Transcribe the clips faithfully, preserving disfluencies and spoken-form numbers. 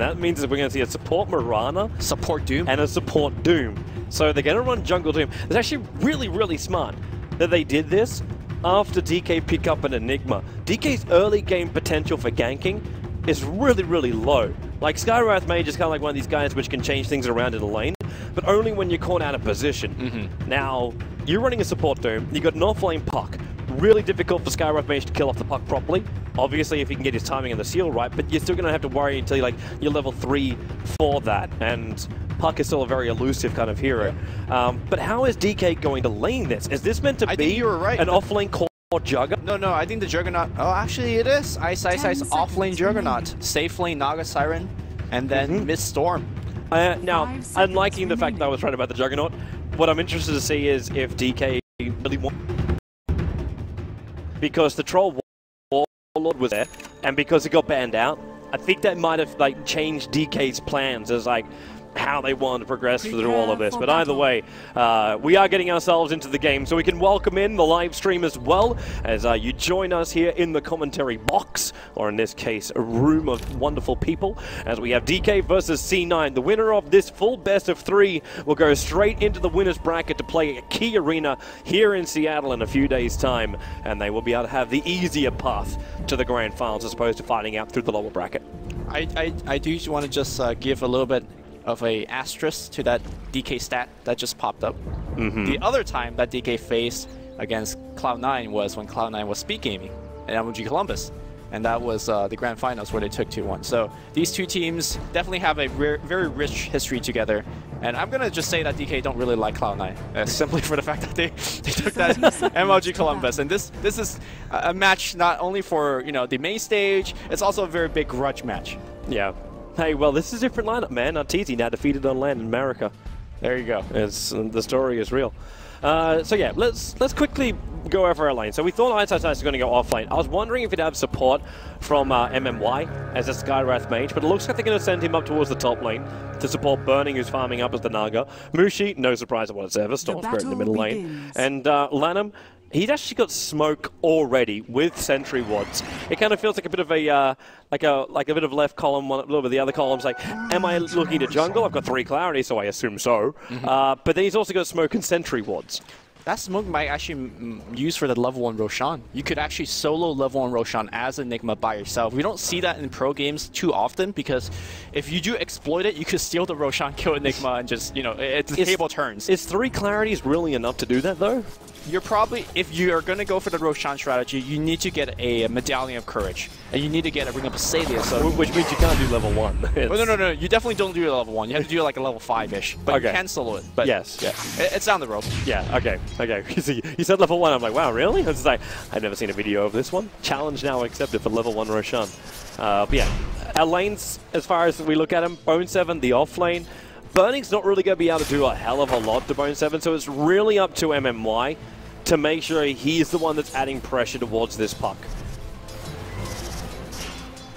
And that means that we're going to see a support Mirana. Support Doom. And a support Doom. So they're going to run Jungle Doom. It's actually really, really smart that they did this after D K picked up an Enigma. D K's early game potential for ganking is really, really low. Like, Skywrath Mage is kind of like one of these guys which can change things around in a lane, but only when you're caught out of position. Mm-hmm. Now, you're running a support Doom, you've got an off-lane Puck. Really difficult for Skywrath Mage to kill off the Puck properly. Obviously, if he can get his timing and the seal right, but you're still going to have to worry until you're, like, you're level three for that. And Puck is still a very elusive kind of hero. Yeah. Um, but how is D K going to lane this? Is this meant to I be you were right. an off-lane call? Or Juggernaut? No, no, I think the Juggernaut... Oh, actually it is. iceiceice off-lane Juggernaut. Safe lane Naga Siren, and then mm-hmm. Miss Storm. Uh, now, I'm liking the fact that I was right about the Juggernaut. What I'm interested to see is if D K really wants... Because the Troll Warlord was there, and because it got banned out, I think that might have like changed D K's plans as like... how they want to progress through all of this. But either way, uh, we are getting ourselves into the game, so we can welcome in the live stream as well, as uh, you join us here in the commentary box, or in this case, a room of wonderful people, as we have D K versus C nine. The winner of this full best of three will go straight into the winner's bracket to play at Key Arena here in Seattle in a few days' time, and they will be able to have the easier path to the grand finals as opposed to fighting out through the lower bracket. I, I, I do want to just uh, give a little bit of a asterisk to that D K stat that just popped up. Mm-hmm. The other time that D K faced against Cloud nine was when Cloud nine was speed gaming at M M Y Columbus, and that was uh, the grand finals where they took two one. So these two teams definitely have a very rich history together, and I'm gonna just say that D K don't really like Cloud nine, uh, simply for the fact that they, they took that M M Y Columbus, and this this is a match not only for you know the main stage, it's also a very big grudge match. Yeah. Hey, well, this is a different lineup, man. Arteezy now defeated on land in America. There you go. It's, the story is real. Uh, so yeah, let's let's quickly go over our lane. So we thought iceiceice was going to go off lane. I was wondering if he'd have support from uh, M M Y as a Skywrath Mage, but it looks like they're going to send him up towards the top lane to support Burning, who's farming up as the Naga. Mushi, no surprise whatsoever, Storm Spirit in the middle begins. lane. And uh, Lanham, he's actually got smoke already with sentry wards. It kind of feels like a bit of a... Uh, Like a like a bit of left column, one, a little bit of the other column's like, am I looking to jungle? I've got three clarity, so I assume so. Mm-hmm. uh, but then he's also got smoke and sentry wards. That smoke might actually use for the level one Roshan. You could actually solo level one Roshan as Enigma by yourself. We don't see that in pro games too often because if you do exploit it, you could steal the Roshan, kill Enigma, and just, you know, it's the table turns. Is three clarities really enough to do that though? You're probably, if you are going to go for the Roshan strategy, you need to get a Medallion of Courage. And you need to get a Ring of Psalia, so which means you can't do level one. Well, no, no, no, you definitely don't do level one. You have to do like a level five-ish, but okay. You can solo it. But yes, yeah. It's down the road. Yeah, okay, okay. You said level one, I'm like, wow, really? I was just like, I've never seen a video of this one. Challenge now accepted for level one Roshan. Uh, but yeah, our lanes, as far as we look at them, Bone seven, the off lane. Burning's not really going to be able to do a hell of a lot to Bone seven, so it's really up to M M Y to make sure he's the one that's adding pressure towards this Puck.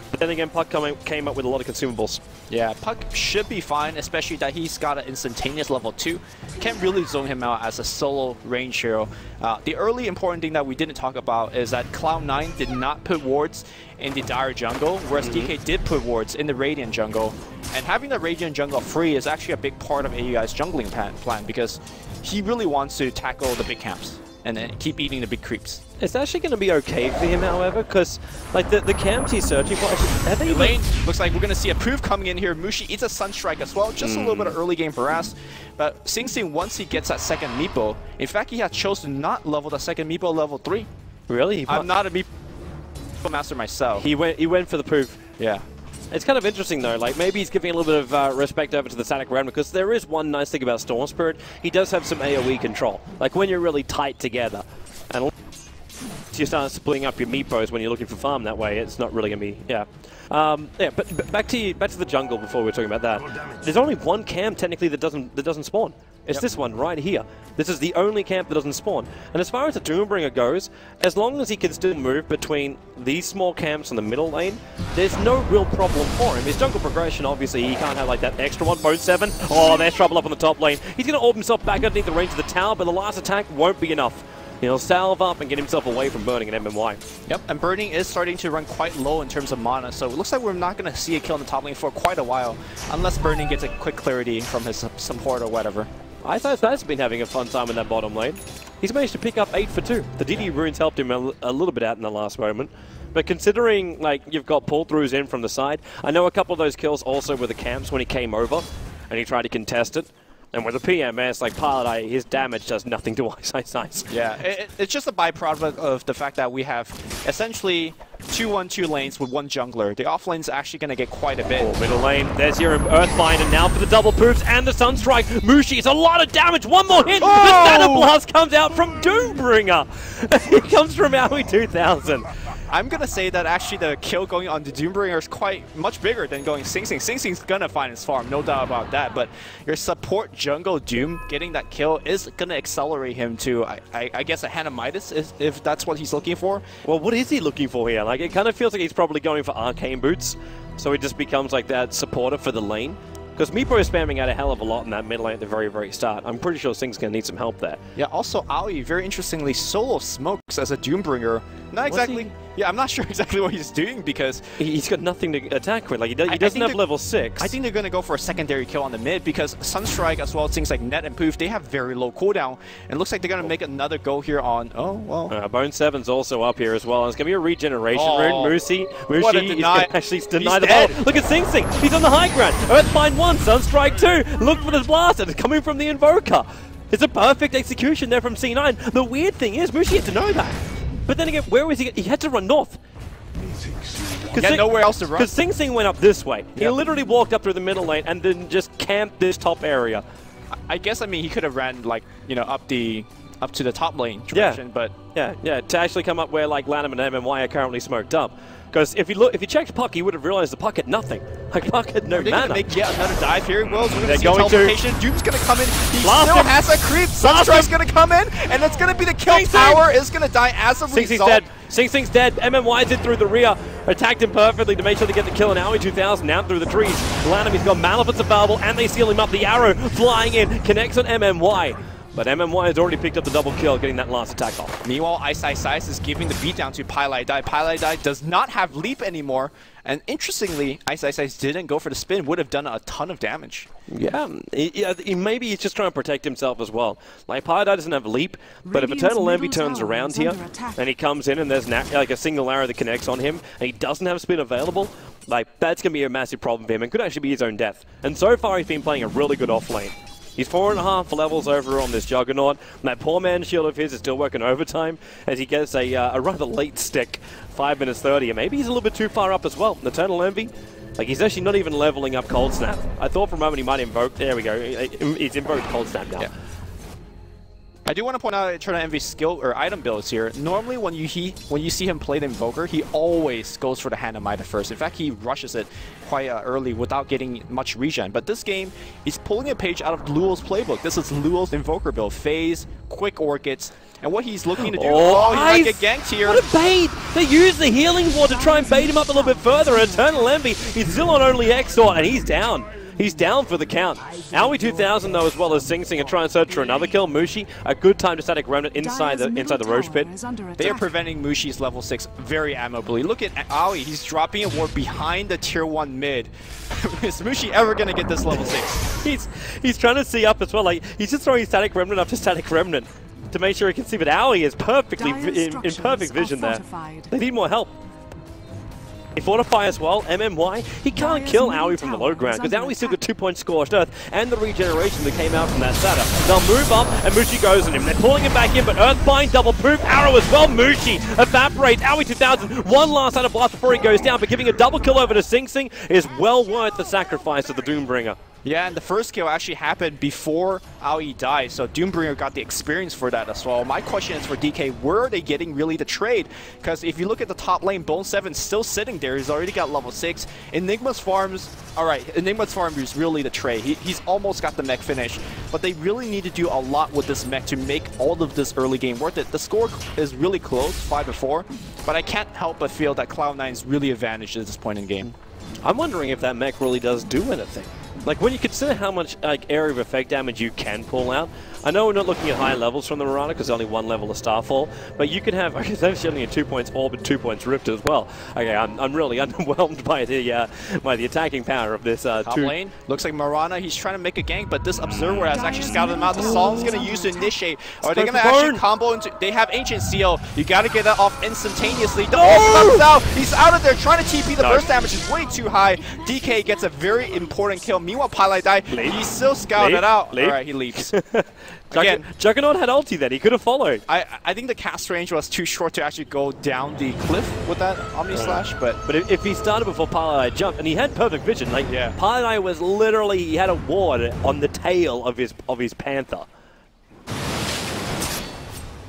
But then again, Puck coming, came up with a lot of consumables. Yeah, Puck should be fine, especially that he's got an instantaneous level two. Can't really zone him out as a solo range hero. Uh, the early important thing that we didn't talk about is that Cloud nine did not put wards in the Dire jungle, whereas mm-hmm. D K did put wards in the Radiant jungle. And having the Radiant jungle free is actually a big part of A U I's jungling plan, plan because he really wants to tackle the big camps and then keep eating the big creeps. It's actually going to be okay for him, however, because like the, the camps he's searching for, are they lane looks like we're going to see a proof coming in here. Mushi eats a Sunstrike as well, just mm. a little bit of early game harass. But Sing Sing, once he gets that second Meepo, in fact, he had chosen not level the second Meepo level three. Really? I'm not a Meepo master myself. He went, he went for the proof. Yeah. It's kind of interesting though, like maybe he's giving a little bit of uh, respect over to the static round because there is one nice thing about Storm Spirit, he does have some A O E control, like when you're really tight together. And you start splitting up your Meepos when you're looking for farm that way, it's not really going to be, yeah. Um, yeah, but, but back to back to the jungle before we were talking about that. There's only one camp technically that doesn't, that doesn't spawn. It's yep. this one right here. This is the only camp that doesn't spawn. And as far as the Doombringer goes, as long as he can still move between these small camps in the middle lane, there's no real problem for him. His jungle progression, obviously, he can't have like that extra one. Bone seven. Oh, there's trouble up on the top lane. He's going to orb himself back underneath the range of the tower, but the last attack won't be enough. He'll salve up and get himself away from Burning and M M Y. Yep, and Burning is starting to run quite low in terms of mana, so it looks like we're not going to see a kill in the top lane for quite a while, unless Burning gets a quick clarity from his support or whatever. iceiceice been having a fun time in that bottom lane. He's managed to pick up eight for two. The D D runes helped him a, a little bit out in the last moment. But considering like you've got pull-throughs in from the side, I know a couple of those kills also were the camps when he came over and he tried to contest it. And with a P M S like PilotEye, his damage does nothing to iceiceice. Yeah, it, it's just a byproduct of the fact that we have essentially two one two lanes with one jungler. The off lane's actually going to get quite a bit. Oh, middle lane, there's your Earthbind, and now for the double poofs and the Sunstrike. Mushi is a lot of damage, one more hit! Oh! The Shadow Blast comes out from Doombringer! It comes from Aui two thousand. I'm going to say that actually the kill going on the Doombringer is quite much bigger than going Sing Sing. Sing Sing's going to find his farm, no doubt about that, but your support jungle Doom getting that kill is going to accelerate him to, I, I, I guess, a Hannamitis, if that's what he's looking for. Well, what is he looking for here? Like, it kind of feels like he's probably going for Arcane Boots, so he just becomes like that supporter for the lane. Because Meepo is spamming out a hell of a lot in that mid lane at the very, very start. I'm pretty sure Sing's going to need some help there. Yeah, also Aoi, very interestingly, solo smokes as a Doombringer. Not exactly... Yeah, I'm not sure exactly what he's doing because... He's got nothing to attack with. Like, he, do he doesn't have level six. I think they're going to go for a secondary kill on the mid because Sunstrike, as well as things like Net and Poof, they have very low cooldown. And it looks like they're going to oh. make another go here on... Oh, well... Uh, Bone seven's also up here as well. And it's going to be a regeneration oh. rune. Mushi, Mushi is going to actually deny the ball. Look at Sing Sing. He's on the high ground. Earthbind one, Sunstrike two. Look for the blast. It's coming from the Invoker. It's a perfect execution there from C nine. The weird thing is, Mushi had to know that. But then again, where was he? He had to run north. He had nowhere else to run. Because Sing Sing went up this way. He yep. literally walked up through the middle lane and then just camped this top area. I guess, I mean, he could have ran, like, you know, up the up to the top lane direction, yeah. but... Yeah, yeah, to actually come up where, like, Lanham and M M Y are currently smoked up. Because if you look, if you checked Puck, you would have realized the Puck had nothing. Like, Puck had no mana. Make yet another dive here. Well, we're gonna see teleportation. Doom's gonna come in. He Blast still him. has a creep. Sunstrike's gonna come in, and it's gonna be the kill. Sing Power Sing. is gonna die as a Sing result. Sing Sing's dead. Sing Sing's dead. M M Y's in through the rear. Attacked him perfectly to make sure they get the kill. And Aui two thousand now through the trees. Lanham, he's got Malefit's available, and they seal him up. The arrow flying in connects on M M Y. But M M Y has already picked up the double kill, getting that last attack off. Meanwhile, iceiceice is giving the beatdown to PilotEye. PilotEye does not have Leap anymore. And interestingly, iceiceice didn't go for the spin, would have done a ton of damage. Yeah, he, he, he, maybe he's just trying to protect himself as well. Like, PilotEye doesn't have Leap, but Radiance if Eternal Envy turns around here, and he comes in and there's like a single arrow that connects on him, and he doesn't have spin available, like, that's going to be a massive problem for him and could actually be his own death. And so far, he's been playing a really good off lane. He's four and a half levels over on this Juggernaut, and that poor man shield of his is still working overtime as he gets a, uh, a rather late stick, five minutes thirty, and maybe he's a little bit too far up as well. Eternal Envy, like he's actually not even leveling up Cold Snap. I thought for a moment he might invoke, there we go, he's invoked Cold Snap now. Yeah. I do want to point out Eternal Envy's skill or item builds here. Normally when you he when you see him play the Invoker, he always goes for the Hanamida first. In fact, he rushes it quite uh, early without getting much regen. But this game, he's pulling a page out of Luol's playbook. This is Luol's Invoker build. Phase, quick Orchids, and what he's looking to do... Oh, oh he's like a ganked here. What a bait! They use the Healing Ward to try and bait him up a little bit further. Eternal Envy, he's still on only Exort, and he's down. He's down for the count. Aui two thousand though, as well as Sing Sing, are trying to search for another kill. Mushi, a good time to static Remnant inside the inside the Roche pit. They are preventing Mushi's level six very admirably. Look at Aoi, he's dropping a ward behind the tier one mid. Is Mushi ever gonna get this level six? he's he's trying to see up as well. Like he's just throwing static Remnant after static Remnant to make sure he can see. But Aoi is perfectly in, in perfect vision there. They need more help. They fortify as well, M M Y. He can't kill Aoi from the low ground because Aoi's still got two points Scorched Earth and the regeneration that came out from that Satyr. They'll move up and Mushi goes on him. They're pulling him back in, but Earthbind, double proof, arrow as well. Mushi evaporates. Aoi two thousand, one last out of blast before he goes down, but giving a double kill over to Sing Sing is well worth the sacrifice of the Doombringer. Yeah, and the first kill actually happened before Aoi died, so Doombringer got the experience for that as well. My question is for D K, were they getting really the trade? Because if you look at the top lane, Bone seven's still sitting there. He's already got level six. Enigma's farms, all right, Enigma's farm is really the trade. He, he's almost got the mech finish, but they really need to do a lot with this mech to make all of this early game worth it. The score is really close, five to four, but I can't help but feel that Cloud nine's really advantaged at this point in game. I'm wondering if that mech really does do anything. Like, when you consider how much like area of effect damage you can pull out, I know we're not looking at high levels from the Mirana because only one level of Starfall, but you can have, okay, they've only a two points Orb and two points Rift as well. Okay, I'm, I'm really underwhelmed by the uh, by the attacking power of this uh, top two. Lane. Looks like Mirana, he's trying to make a gank, but this Observer has actually scouted him out. The Sol's going to use to initiate. Are they going to actually combo into, they have Ancient Seal. You got to get that off instantaneously. The Orb comes out, he's out of there trying to T P. The no. burst damage is way too high. D K gets a very important kill. Meanwhile, PilotEye, he's still scouted leave. out. Leave. All right, he leaves. Again, Juggernaut had ulti that he could have followed. I I think the cast range was too short to actually go down the cliff with that Omni Slash, but but if, if he started before PilotEye jumped, and he had perfect vision, like yeah. PilotEye was literally, he had a ward on the tail of his of his Panther.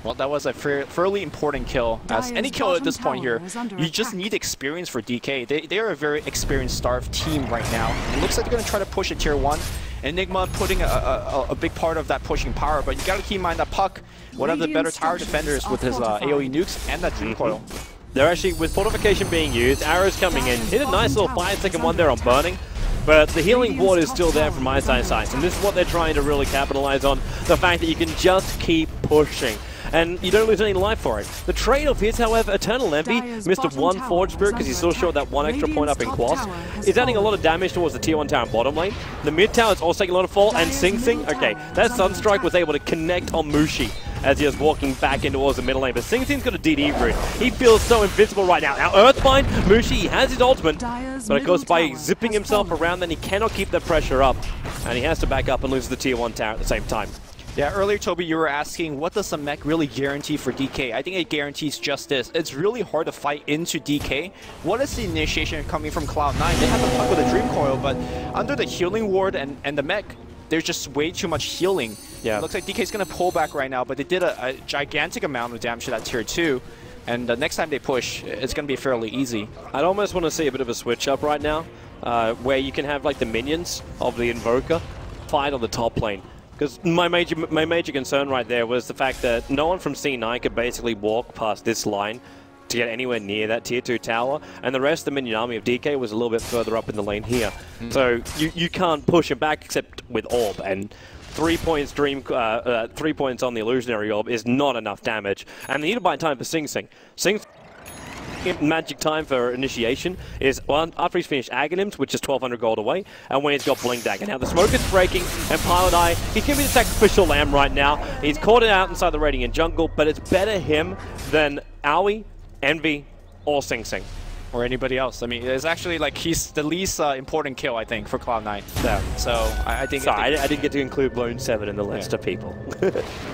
Well, that was a fairly important kill. As any kill at this point here, you just need experience for D K. They they are a very experienced starved team right now. It looks like they're gonna try to push a tier one. Enigma putting a, a, a big part of that pushing power, but you gotta keep in mind that Puck, one of the better tower defenders with his uh, AoE nukes and that Dream Coil. They're actually, with Fortification being used, arrows coming in, hit a nice little five second one there on Burning. But the Healing Ward is still there from iceiceice, and this is what they're trying to really capitalize on, the fact that you can just keep pushing. And you don't lose any life for it. The trade-off is, however, Eternal Envy missed a one Forge Spirit because he's still short that one extra point up in Quas. It's adding a lot of damage towards the tier one tower in bottom lane. The mid tower is also taking a lot of fall, and Sing Sing, okay, that Sunstrike was able to connect on Mushi as he was walking back in towards the middle lane, but Sing Sing's got a D D route. He feels so invincible right now. Now Earthbind, Mushi, he has his ultimate, but of course by zipping himself around then he cannot keep the pressure up, and he has to back up and lose the tier one tower at the same time. Yeah, earlier, Toby, you were asking, what does a mech really guarantee for D K? I think it guarantees just this. It's really hard to fight into D K. What is the initiation coming from Cloud nine? They have the Puck with a Dream Coil, but under the Healing Ward and, and the mech, there's just way too much healing. Yeah. It looks like D K's going to pull back right now, but they did a, a gigantic amount of damage to that tier two. And the next time they push, it's going to be fairly easy. I'd almost want to see a bit of a switch up right now, uh, where you can have like the minions of the Invoker fight on the top lane. Because my major my major concern right there was the fact that no one from C nine could basically walk past this line to get anywhere near that tier two tower, and the rest of the minion army of D K was a little bit further up in the lane here. Mm. So you, you can't push him back except with Orb, and three points dream uh, uh, three points on the Illusionary Orb is not enough damage, and they need to buy time for Sing Sing. Sing Magic time for initiation is well, after he's finished Aghanim's, which is twelve hundred gold away, and when he's got Blink Dagger. Now the smoke is breaking, and PilotEye, he's going to be the sacrificial lamb right now. He's caught it out inside the Radiant jungle, but it's better him than Aui, Envy, or Sing Sing. Or anybody else. I mean, it's actually like he's the least uh, important kill, I think, for Cloud nine. Yeah. So I, I think. Sorry, I, think I, I didn't get to include Bone seven in the list yeah. of people.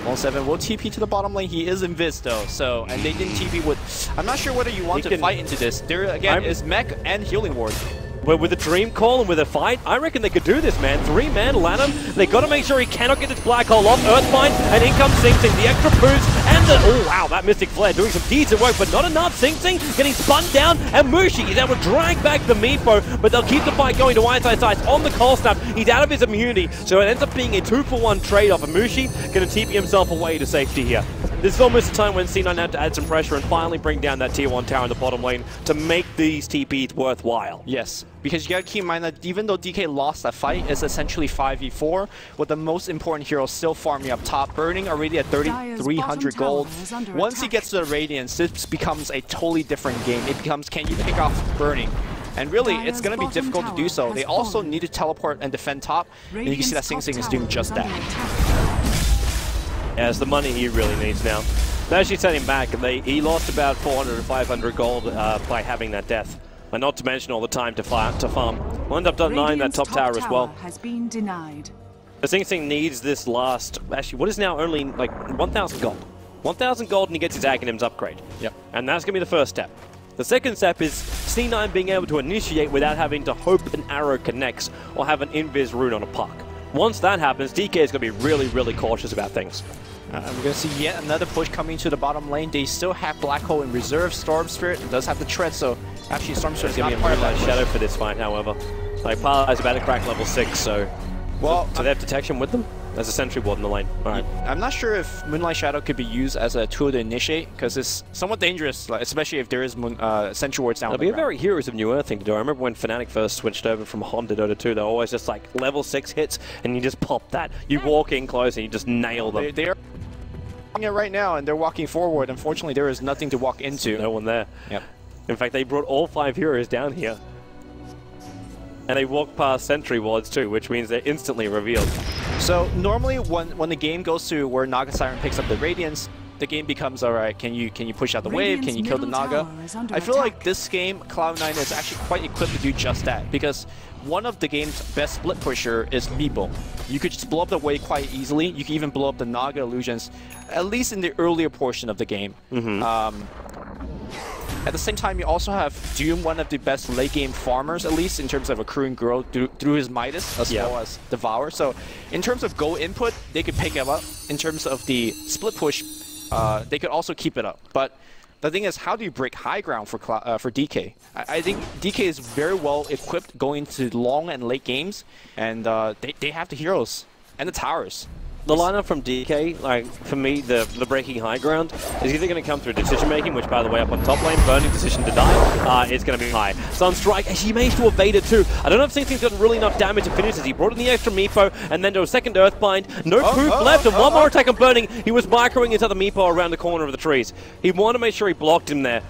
Bone seven will T P to the bottom lane. He is invis though. So and they didn't T P with. I'm not sure whether you want he to can, fight into this. There again I'm, is mech and Healing Ward. But with a Dream Call and with a fight, I reckon they could do this, man. Three-man Lanham, they got to make sure he cannot get this Black Hole off. Earthbind, and in comes Sing Sing. The extra boost, and the... Oh, wow, that Mystic Flare doing some decent work, but not enough. Sing Sing getting spun down, and Mushi is able to drag back the Meepo, but they'll keep the fight going to iceiceice on the Call Snap. He's out of his immunity, so it ends up being a two-for-one trade-off, and Mushi going to T P himself away to safety here. This is almost the time when C nine had to add some pressure and finally bring down that tier one tower in the bottom lane to make these T Ps worthwhile. Yes. Because you gotta keep in mind that even though D K lost that fight, it's essentially five v four, with the most important hero still farming up top. Burning already at thirty-three hundred gold. Once attack. he gets to the Radiance, this becomes a totally different game. It becomes, can you pick off Burning? And really, Dyer's it's gonna be difficult to do so. They also fallen. need to teleport and defend top, Radiance, and you can see that Sing Sing is doing just is that. Yeah, it's the money he really needs now. They actually sent him back, and they, he lost about four hundred to five hundred gold uh, by having that death. And not to mention all the time to, fire, to farm. We'll end up denying that top, top tower, tower as well. Has been denied. The Sing Sing needs this last, actually what is now only like one thousand gold. one thousand gold and he gets his Aghanim's upgrade. Yep. And that's going to be the first step. The second step is C nine being able to initiate without having to hope an arrow connects or have an invis rune on a Puck. Once that happens, D K is going to be really, really cautious about things. Uh, we're going to see yet another push coming to the bottom lane. They still have Black Hole in reserve. Storm Spirit does have the tread, so actually Storm Spirit is going to be a real life shadow for this fight, however. Like, PilotEye's about to crack level six, so... Well, do they have detection with them? There's a sentry ward in the lane. All right. I'm not sure if Moonlight Shadow could be used as a tool to initiate, because it's somewhat dangerous, like, especially if there is moon, uh, sentry wards down. It'll be a very Heroes of New Earth thing to do. I remember when Fnatic first switched over from Hom to Dota two, they're always just like level six hits, and you just pop that. You walk in close and you just nail them. They, they are it right now, and they're walking forward. Unfortunately, there is nothing to walk into. No one there. Yep. In fact, they brought all five heroes down here. And they walk past sentry wards too, which means they're instantly revealed. So normally when, when the game goes to where Naga Siren picks up the Radiance, the game becomes, all right, can you can you push out the Radiance wave? Can you kill the Naga? I feel attack. like this game, Cloud nine is actually quite equipped to do just that, because one of the game's best split pusher is Meepo. You could just blow up the wave quite easily. You can even blow up the Naga illusions, at least in the earlier portion of the game. Mm-hmm. um, At the same time, you also have Doom, one of the best late-game farmers, at least in terms of accruing growth through, through his Midas, as yeah. well as Devour. So in terms of go input, they could pick him up. In terms of the split push, uh, they could also keep it up. But the thing is, how do you break high ground for uh, for D K? I, I think D K is very well equipped going to long and late games, and uh, they, they have the heroes and the towers. The lineup from D K, like for me, the the breaking high ground is either going to come through decision making, which by the way, up on top lane, Burning decision to die, uh, is going to be high. Sunstrike, she managed to evade it too. I don't know if Sing Sing's gotten really enough damage to finish as he brought in the extra Meepo and then to a second Earthbind. No oh, proof oh, left, oh, and oh, one more oh. attack on Burning. He was microing his other Meepo around the corner of the trees. He wanted to make sure he blocked him there.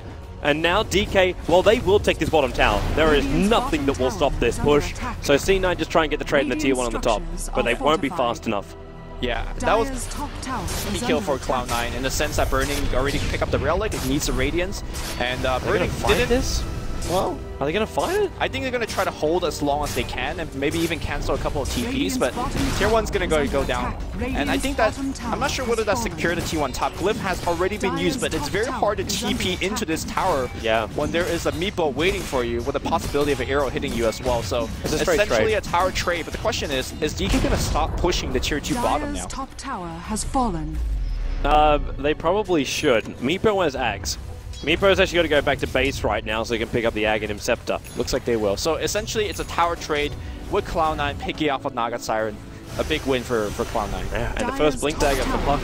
And now D K, well, they will take this bottom tower. There is nothing that will stop this push. So C nine just try and get the trade in the tier one on the top, but they won't be fast enough. Yeah, that was a kill for Cloud nine in the sense that Burning already picked up the rail leg. It needs the Radiance, and uh, Burning did this. Well, are they gonna fight it? I think they're gonna try to hold as long as they can, and maybe even cancel a couple of T Ps. But tier one's gonna go go down, and I think that I'm not sure whether that secured the T one top. Glyph has already been used, but it's very hard to T P into this tower yeah. when there is a Meepo waiting for you with the possibility of an arrow hitting you as well. So it's essentially a tower trade. But the question is, is D K gonna stop pushing the tier two bottom now? Top tower has fallen. Uh, they probably should. Meepo has Ags. Meepo's actually got to go back to base right now so he can pick up the Aghanim's Scepter. Looks like they will. So essentially, it's a tower trade with Cloud nine picking off of Naga Siren. A big win for, for Cloud nine. Yeah, and the first Blink Dagger for Puck.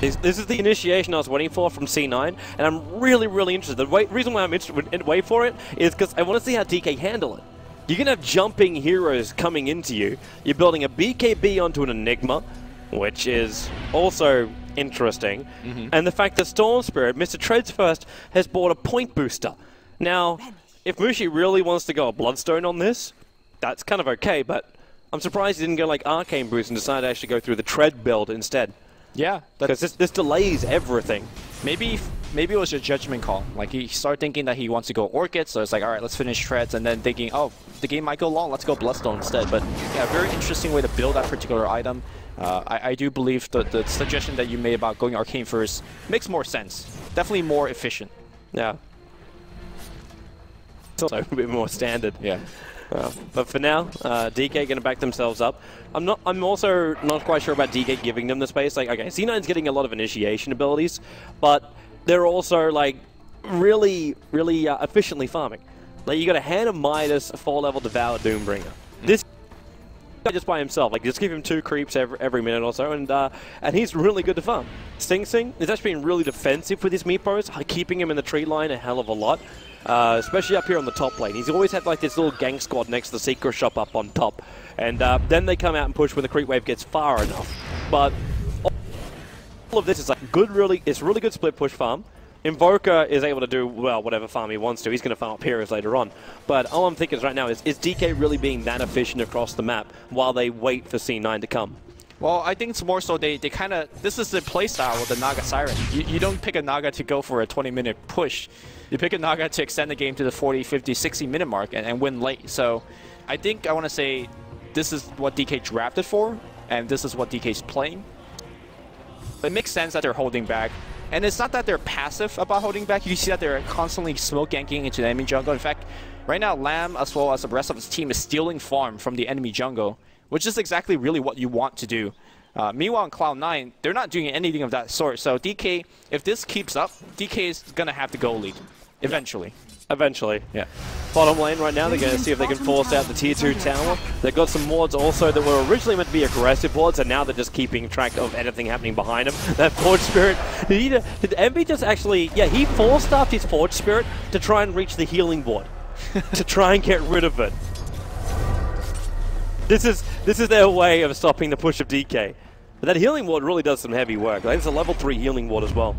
This, this is the initiation I was waiting for from C nine, and I'm really, really interested. The way, reason why I'm interested, wait for it, is because I want to see how D K handle it. You're going to have jumping heroes coming into you. You're building a B K B onto an Enigma, which is also interesting, mm-hmm. and the fact that Storm Spirit, Mister Treads First, has bought a point booster. Now, if Mushi really wants to go a Bloodstone on this, that's kind of okay, but I'm surprised he didn't go like Arcane Boost and decide to actually go through the Tread build instead. Yeah. Because this, this delays everything. Maybe maybe it was a judgment call. Like, he started thinking that he wants to go Orchid, so it's like, all right, let's finish Treads, and then thinking, oh, the game might go long, let's go Bloodstone instead. But yeah, very interesting way to build that particular item. Uh, I, I do believe that the suggestion that you made about going Arcane first makes more sense. Definitely more efficient. Yeah. It's also a bit more standard. Yeah. Uh, but for now, uh, D K gonna back themselves up. I'm not. I'm also not quite sure about D K giving them the space. Like, okay, C nine's getting a lot of initiation abilities, but they're also like really, really uh, efficiently farming. Like, you got a hand of Midas, a four level Devour Doombringer. Mm. This. Just by himself, like just give him two creeps every, every minute or so, and uh, and he's really good to farm. Sing Sing is actually been really defensive with his Meepos, keeping him in the tree line a hell of a lot, uh, especially up here on the top lane. He's always had like this little gang squad next to the secret shop up on top, and uh, then they come out and push when the creep wave gets far enough. But all of this is like good, really, it's really good split push farm. Invoker is able to do, well, whatever farm he wants to. He's going to farm up heroes later on. But all I'm thinking is right now is, is D K really being that efficient across the map while they wait for C nine to come? Well, I think it's more so they, they kind of, this is the playstyle with the Naga Siren. You, you don't pick a Naga to go for a twenty minute push. You pick a Naga to extend the game to the forty, fifty, sixty minute mark and, and win late. So I think I want to say this is what D K drafted for, and this is what D K's playing. It makes sense that they're holding back. And it's not that they're passive about holding back. You see that they're constantly smoke ganking into the enemy jungle. In fact, right now, Lam, as well as the rest of his team, is stealing farm from the enemy jungle, which is exactly really what you want to do. Uh, meanwhile, in Cloud nine, they're not doing anything of that sort. So D K, if this keeps up, D K is going to have to go lead. Eventually. Eventually, yeah. Bottom lane right now, they're going to see if they can force out the tier two tower. They've got some wards also that were originally meant to be aggressive wards, and now they're just keeping track of anything happening behind them. That Forge Spirit, he, did Envy just actually, yeah, he four-staffed his Forge Spirit to try and reach the Healing Ward, to try and get rid of it. This is, this is their way of stopping the push of D K. But that Healing Ward really does some heavy work. Like, it's a level three Healing Ward as well.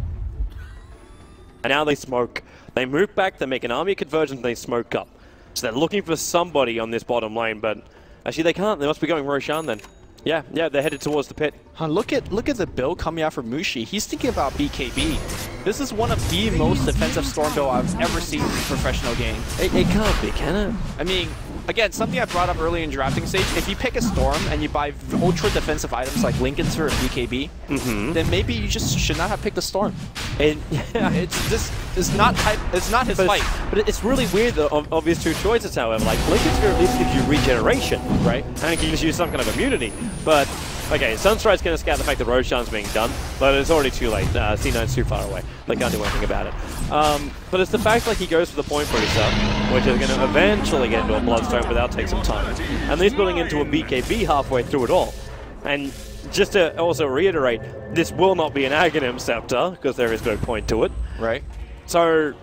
And now they smoke. They move back, they make an army of convergence, and they smoke up. So they're looking for somebody on this bottom lane, but actually they can't. They must be going Roshan then. Yeah, yeah, they're headed towards the pit. Huh, look at look at the build coming out from Mushi. He's thinking about B K B. This is one of the most defensive storm build I've ever seen in a professional game. It, it can't be, can it? I mean, again, something I brought up early in drafting stage, if you pick a storm and you buy ultra defensive items like Linken Sphere or B K B, mm-hmm. then maybe you just should not have picked a storm. And yeah, it's just it's not type, it's not his but fight. It's, but it's really weird though of, of his two choices, however. Like Linken Sphere at least gives you regeneration, right? And it gives you some kind of immunity. But okay, Sunstrike's gonna scout the fact that Roshan's being done, but it's already too late. Uh, C nine's too far away. They can't do anything about it. Um, but it's the fact like he goes for the point for himself, which is gonna eventually get into a Bloodstone, but that'll take some time. And he's building into a B K B halfway through it all. And just to also reiterate, this will not be an Aghanim's Scepter, because there is no point to it. Right. So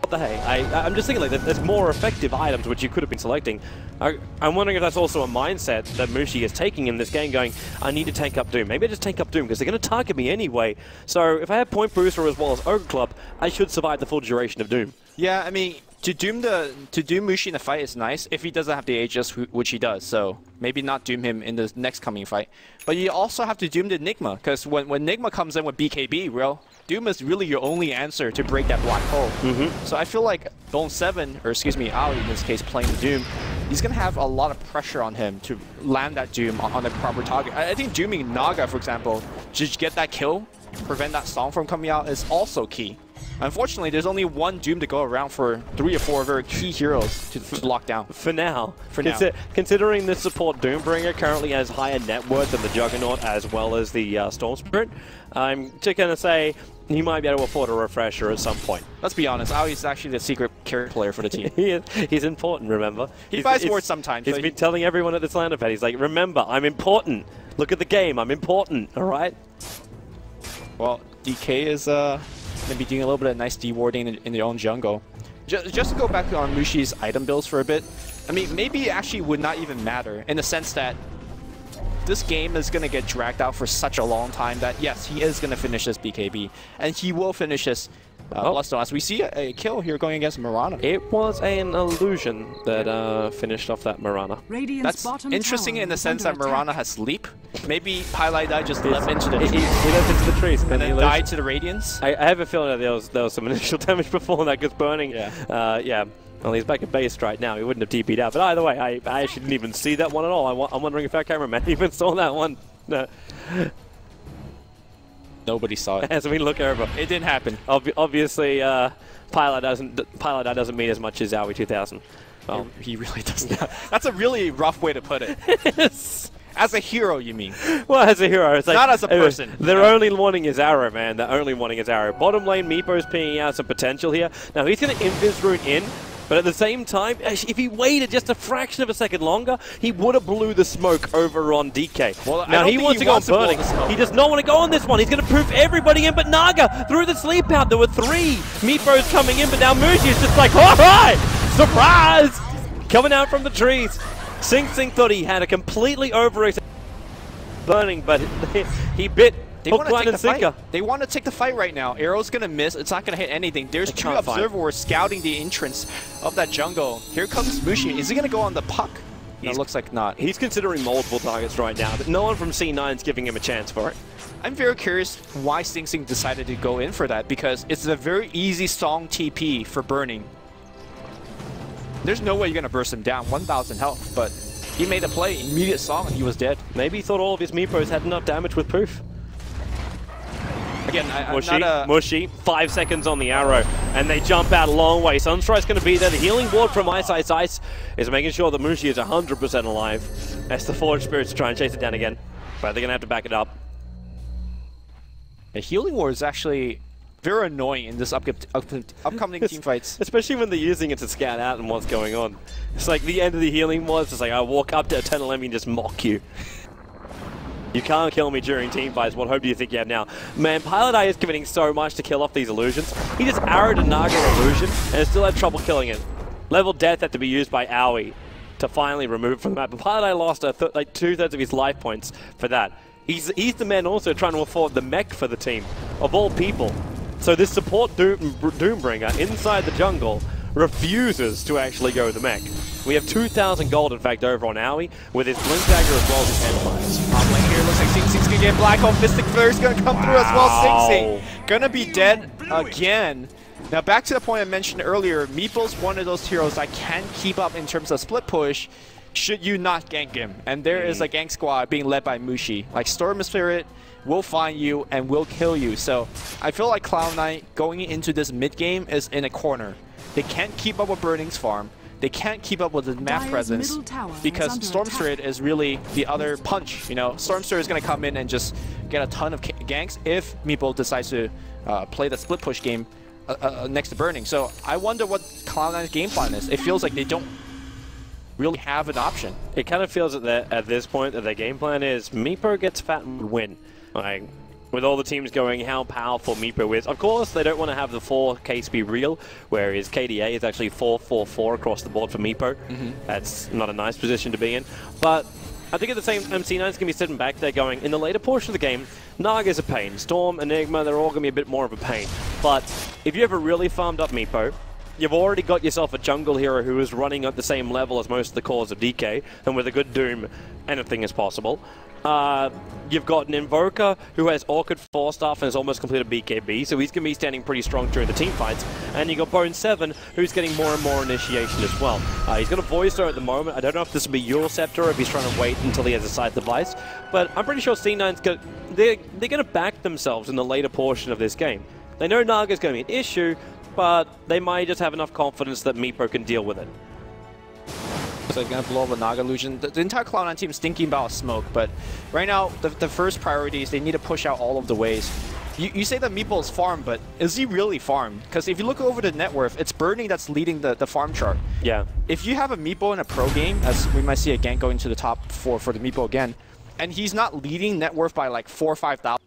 what the hey? I, I'm just thinking like there's more effective items which you could have been selecting. I, I'm wondering if that's also a mindset that Mushi is taking in this game, going, I need to tank up Doom. Maybe I just tank up Doom because they're going to target me anyway. So if I have Point Booster as well as Ogre Club, I should survive the full duration of Doom. Yeah, I mean, to Doom the to Doom Mushi in a fight is nice if he doesn't have the Aegis, which he does. So maybe not Doom him in the next coming fight. But you also have to Doom the Enigma because when, when Enigma comes in with B K B, real. Doom is really your only answer to break that black hole. Mm-hmm. So I feel like Bone seven, or excuse me, Aui in this case, playing Doom, he's going to have a lot of pressure on him to land that Doom on the proper target. I think dooming Naga, for example, to get that kill, prevent that song from coming out is also key. Unfortunately, there's only one Doom to go around for three or four very key heroes to, to lock down. For now. For now. Consi considering the support Doombringer currently has higher net worth than the Juggernaut as well as the uh, Storm Spirit, I'm just going to say he might be able to afford a Refresher at some point. Let's be honest, Aui's actually the secret carry player for the team. he is, he's important, remember? He he's, buys wards sometimes. He's so been he... telling everyone at this land event, he's like, remember, I'm important. Look at the game, I'm important, all right? Well, D K is... Uh... Gonna be doing a little bit of nice dewarding in, in their own jungle. Just, just to go back on Mushi's item builds for a bit, I mean, maybe it actually would not even matter in the sense that this game is gonna get dragged out for such a long time that yes, he is gonna finish this B K B, and he will finish this uh, oh. Bloodstone. As we see a, a kill here going against Mirana. It was an illusion that uh, finished off that Mirana. Radiance That's interesting in the sense that Mirana attack. has leap. Maybe PilotEye just leapt into the trees. He leapt into the trees, and, and then died to the Radiance. I, I have a feeling that there was, there was some initial damage before that, because Burning, yeah. Uh, yeah. Well, he's back at base right now. He wouldn't have D P'd out. But either way, I, I actually didn't even see that one at all. I wa I'm wondering if our cameraman even saw that one. No. Nobody saw it. As we look over, it didn't happen. Ob obviously, uh, Pilot doesn't. Pilot doesn't mean as much as Aui two thousand. Well, he, he really does not. That's a really rough way to put it. Yes. As a hero, you mean? Well, as a hero. It's like, not as a person. Anyway, their yeah. only warning is arrow, man. Their only warning is arrow. Bottom lane, Meepo's pinging out some potential here. Now, he's going to Invis Rune in. But at the same time, if he waited just a fraction of a second longer, he would have blew the smoke over on D K. Well, now he wants he to wants go on Burning. He does not want to go on this one. He's going to proof everybody in but Naga through the sleep out. There were three Meepo's coming in, but now Mushi is just like, all right, surprise! Coming out from the trees. Sing Sing thought he had a completely over Burning, but he bit. They want to take the fight. They want to take the fight right now. Arrow's gonna miss. It's not gonna hit anything. There's two observers scouting the entrance of that jungle. Here comes Mushi. Is he gonna go on the Puck? No, it looks like not. He's considering multiple targets right now, but no one from C nine is giving him a chance for it. I'm very curious why Sing Sing decided to go in for that, because it's a very easy song T P for Burning. There's no way you're gonna burst him down. one thousand health, but he made a play. Immediate song, and he was dead. Maybe he thought all of his Meepos had enough damage with Poof. Again, I, Mushi, not a... Mushi, five seconds on the arrow, and they jump out a long way. Sunstrike's going to be there. The healing ward from iceiceice is making sure that Mushi is one hundred percent alive. That's the Forge Spirits to try and chase it down again, but they're going to have to back it up. The healing ward is actually very annoying in this up up upcoming team fights. Especially when they're using it to scan out and what's going on. It's like the end of the Healing Ward, it's just like I walk up to Eternal Envy and just mock you. You can't kill me during team fights. What hope do you think you have now? Man, PilotEye is committing so much to kill off these illusions. He just arrowed a Naga illusion and still had trouble killing it. Level death had to be used by Aui to finally remove it from the map. But PilotEye lost a th like two-thirds of his life points for that. He's, he's the man also trying to afford the mech for the team, of all people. So this support Doom, Doombringer inside the jungle refuses to actually go with the mech. We have two thousand gold, in fact, over on Aui with his Blink Dagger as well as his Headlines. Up lane here, looks like Sing Sing's gonna get Black Hole. Fistic Flare is gonna come wow. through as well. Sing Sing gonna be dead again. Now back to the point I mentioned earlier, Meepo's one of those heroes that can keep up in terms of split push should you not gank him. And there mm. is a gank squad being led by Mushi. Like Storm Spirit will find you and will kill you. So I feel like Cloud nine going into this mid game is in a corner. They can't keep up with Burning's farm. They can't keep up with the map presence because Storm Spirit is really the other punch. You know, Storm Spirit is going to come in and just get a ton of ganks if Meepo decides to uh, play the split push game uh, uh, next to Burning. So I wonder what Cloud nine's game plan is. It feels like they don't really have an option. It kind of feels that at this point that their game plan is Meepo gets fat and would win. Like, with all the teams going how powerful Meepo is. Of course, they don't want to have the four Ks be real, where his K D A is actually four four four across the board for Meepo. Mm-hmm. That's not a nice position to be in. But I think at the same time, M C nine is going to be sitting back there going, in the later portion of the game, Naga's a pain. Storm, Enigma, they're all going to be a bit more of a pain. But if you ever really farmed up Meepo, you've already got yourself a jungle hero who is running at the same level as most of the cores of D K, and with a good Doom, anything is possible. Uh, you've got an Invoker who has Orchid four stuff and has almost completed B K B, so he's going to be standing pretty strong during the team fights. And you've got Bone seven who's getting more and more initiation as well. Uh, he's got a Voicer at the moment. I don't know if this will be your Scepter or if he's trying to wait until he has a scythe device, but I'm pretty sure C nine's got, they're, they're going to back themselves in the later portion of this game. They know Naga's going to be an issue, but they might just have enough confidence that Meepo can deal with it. So they're going to blow up a Naga illusion. The, the entire Cloud nine team is thinking about smoke, but right now, the, the first priority is they need to push out all of the waves. You, you say that Meepo is farmed, but is he really farmed? Because if you look over the net worth, it's Burning that's leading the, the farm chart. Yeah. If you have a Meepo in a pro game, as we might see a gank going to the top four for the Meepo again, and he's not leading net worth by like four or five thousand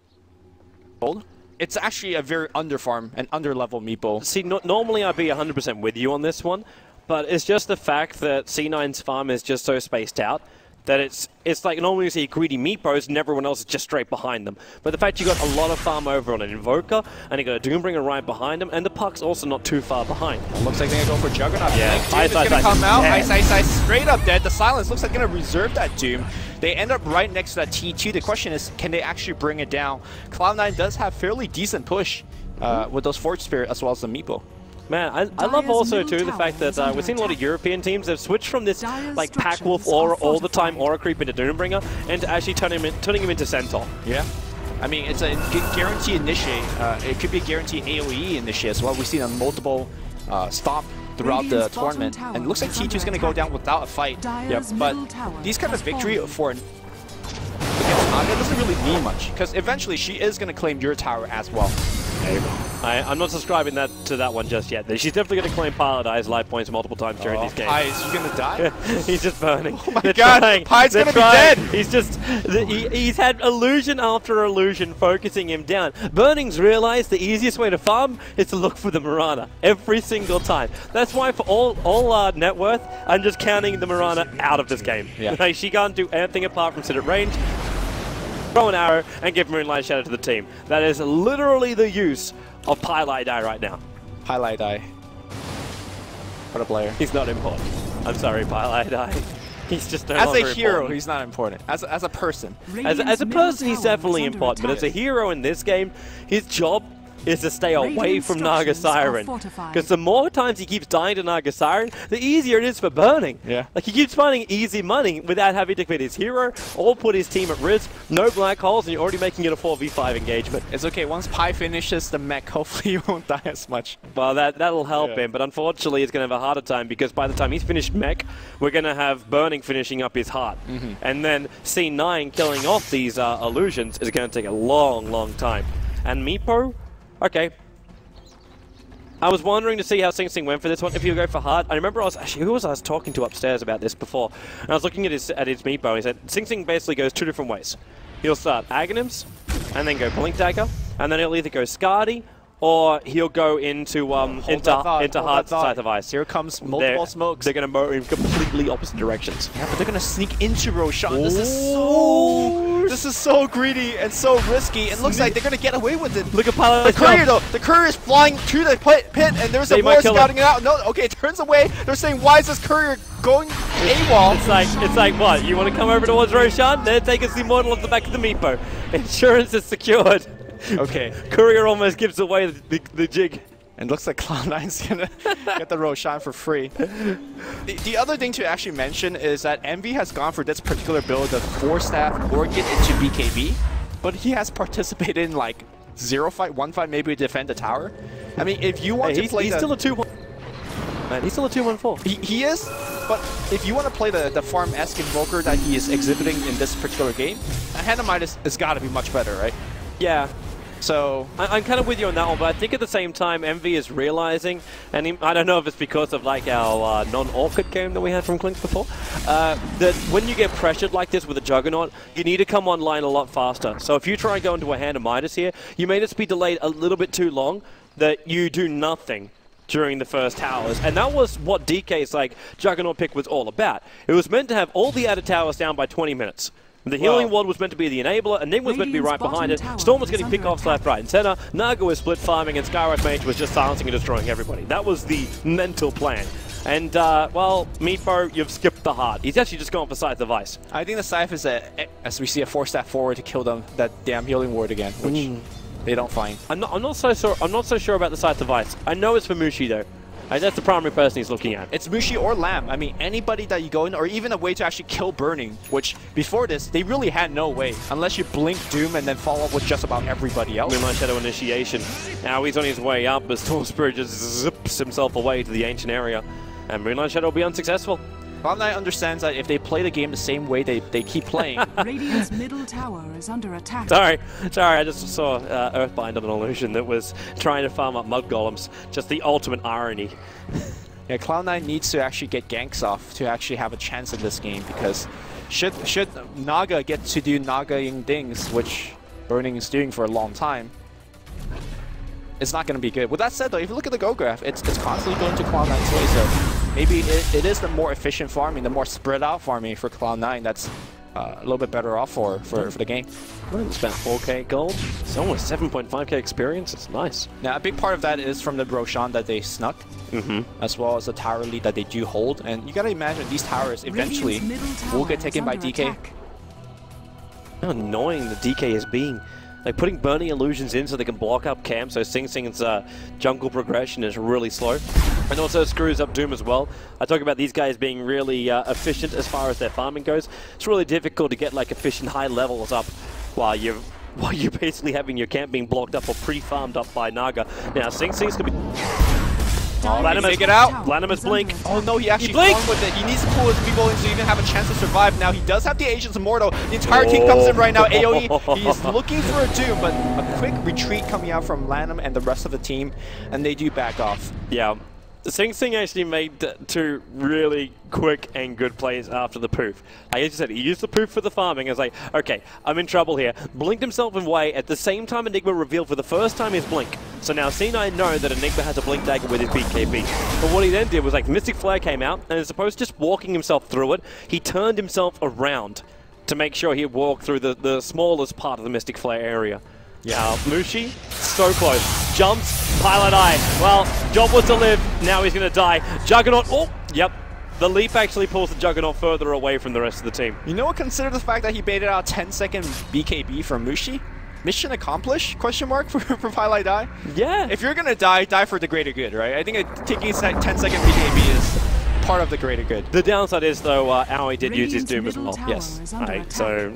gold, it's actually a very under-farm and under-level Meepo. See, no, normally I'd be one hundred percent with you on this one. But it's just the fact that C nine's farm is just so spaced out that it's it's like normally you see greedy Meepos and everyone else is just straight behind them. But the fact you got a lot of farm over on an Invoker and you got a Doombringer right behind him, and the Puck's also not too far behind. It looks like they're going for Juggernaut. Yeah, Ice Ice Ice come out. Ice Ice Ice straight up dead. The Silence looks like they're going to reserve that Doom. They end up right next to that T two. The question is, can they actually bring it down? Cloud nine does have fairly decent push uh, with those Forge Spirit as well as the Meepo. Man, I, I love also too the fact that uh, we've seen a lot of European teams that have switched from this like pack wolf aura all the time aura creep into Doombringer and to actually turning him in, turning him into Centaur. Yeah, I mean it's a guarantee initiate. Uh, it could be a guarantee AoE initiate as well. We've seen a multiple uh, stop throughout the tournament, and it looks like T two is going to go down without a fight. Yep. But these kind of victory for an against Naga doesn't really mean much because eventually she is going to claim your tower as well. I, I'm not subscribing that to that one just yet. She's definitely going to claim PilotEye's life points multiple times during oh, these games. Pie, is he going to die? He's just burning. Oh my They're god, Pie's going to be dead! He's just, the, he, he's had illusion after illusion focusing him down. Burning's realized the easiest way to farm is to look for the Mirana every single time. That's why for all, all uh, net worth, I'm just counting the Mirana out of this game. Yeah. Like, she can't do anything apart from sit at range, throw an arrow, and give Moonlight Shadow to the team. That is literally the use of PilotEye right now. PilotEye. What a player. He's not important. I'm sorry, PilotEye. He's just no longer important. As a hero, he's not important. As a, as a person. As a, as a person, he's definitely important, but as a hero in this game, his job is to stay away from Naga Siren. Because the more times he keeps dying to Naga Siren, the easier it is for Burning. Yeah. Like, he keeps finding easy money without having to commit his hero or put his team at risk. No black holes, and you're already making it a four v five engagement. It's okay, once Pi finishes the mech, hopefully you won't die as much. Well, that, that'll help yeah. him, but unfortunately he's going to have a harder time because by the time he's finished mech, we're going to have Burning finishing up his heart. Mm-hmm. And then C nine killing off these uh, illusions is going to take a long, long time. And Meepo? Okay, I was wondering to see how Sing Sing went for this one, if he would go for Heart. I remember I was actually, who was I was talking to upstairs about this before? And I was looking at his at his Meepo, and he said Sing Sing basically goes two different ways. He'll start Aghanim's, and then go Blink Dagger, and then he'll either go Skadi, or he'll go into um hold into thought, into Heart's side of ice. Here comes multiple they're, smokes. They're gonna move in completely opposite directions. Yeah, but they're gonna sneak into Roshan. Ooh. This is so. This is so greedy and so risky. It looks like they're going to get away with it. Look at Pilot. The courier, though. The courier is flying to the pit, and there's a war scouting it out. No, okay, it turns away. They're saying, why is this courier going AWOL? It's like, it's like what? You want to come over towards Roshan? They're taking the immortal off the back of the Meepo. Insurance is secured. Okay. Courier almost gives away the, the, the jig. And looks like Cloud nine's gonna get the Roshan for free. The, the other thing to actually mention is that Envy has gone for this particular build of four staff Orchid into B K B, but he has participated in like zero fight, one fight, maybe defend the tower. I mean, if you want hey, to he's, play, he's the, still a two. Man, he's still a two one four. He, he is, but if you want to play the the farm-esque Invoker that he is exhibiting in this particular game, Aghanim's has got to be much better, right? Yeah. So I, I'm kind of with you on that one, but I think at the same time, Envy is realizing, and he, I don't know if it's because of like our uh, non-Orchid game that we had from Clinks before, uh, that when you get pressured like this with a Juggernaut, you need to come online a lot faster. So if you try and go into a hand of Midas here, you may just be delayed a little bit too long that you do nothing during the first towers, and that was what D K's like Juggernaut pick was all about. It was meant to have all the added towers down by twenty minutes. The Healing Ward was meant to be the enabler, and Enigma was meant to be right behind it. Storm was getting pick-offs left, right, and center. Naga was split farming, and Skyrock Mage was just silencing and destroying everybody. That was the mental plan. And, uh, well, Meepo, you've skipped the Heart. He's actually just gone for Scythe of Ice. I think the Scythe is, a, as we see, a four-staff forward to kill them, that damn Healing Ward again, which mm. they don't find. I'm not, I'm, not so sure, I'm not so sure about the Scythe of Ice. I know it's for Mushi, though. I, that's the primary person he's looking at. It's Mushi or Lamb. I mean, anybody that you go in, or even a way to actually kill Burning, which before this, they really had no way. Unless you blink Doom and then follow up with just about everybody else. Moonlight Shadow Initiation. Now he's on his way up, but Storm Spirit just zips himself away to the ancient area. And Moonlight Shadow will be unsuccessful. Cloud nine understands that if they play the game the same way they, they keep playing. Radiant's middle tower is under attack. Sorry, sorry, I just saw uh, Earthbind of an illusion that was trying to farm up Mud Golems. Just the ultimate irony. Yeah, Cloud nine needs to actually get ganks off to actually have a chance in this game, because should, should Naga get to do Naga-ing things, which Burning is doing for a long time, it's not going to be good. With that said, though, if you look at the go graph, it's, it's constantly going to Cloud nine's way, so maybe it, it is the more efficient farming, the more spread out farming for Cloud nine that's uh, a little bit better off for, for, for the game. It's about four K gold, it's almost seven point five K experience, it's nice. Now a big part of that is from the Roshan that they snuck, mm-hmm. as well as the tower lead that they do hold, and you gotta imagine these towers eventually tower will get taken by D K. Attack. How annoying the D K is being. Like putting Burning Illusions in so they can block up camp, so Sing Sing's uh, jungle progression is really slow. And also screws up Doom as well. I talk about these guys being really uh, efficient as far as their farming goes. It's really difficult to get like efficient high levels up while you're, while you're basically having your camp being blocked up or pre-farmed up by Naga. Now Sing Sing's gonna be... Lanham has, out. Lanham has blink. Oh no, he actually blinked with it. He needs to pull his people in to even have a chance to survive. Now he does have the Agent's Immortal. The entire oh. team comes in right now. AoE. He is looking for a Doom, but a quick retreat coming out from Lanham and the rest of the team, and they do back off. Yeah. Sing Sing actually made two really quick and good plays after the poof. Like I just said, he used the poof for the farming. I was like, okay, I'm in trouble here. Blinked himself away. At the same time, Enigma revealed for the first time his blink. So now C nine know that Enigma has a blink dagger with his B K B. But what he then did was, like, Mystic Flare came out, and as opposed to just walking himself through it, he turned himself around to make sure he walked through the, the smallest part of the Mystic Flare area. Yeah, uh, Mushi, so close. Jumps, PilotEye. Well, job was to live, now he's going to die. Juggernaut, oh, yep. The leap actually pulls the Juggernaut further away from the rest of the team. You know what, consider the fact that he baited out ten second B K B from Mushi? Mission accomplished, question mark, for, for PilotEye? Yeah. If you're going to die, die for the greater good, right? I think it, taking ten second B K B is... part of the greater good. The downside is, though, uh, Aui did Radiant's use his Doom as well. Yes, right, so...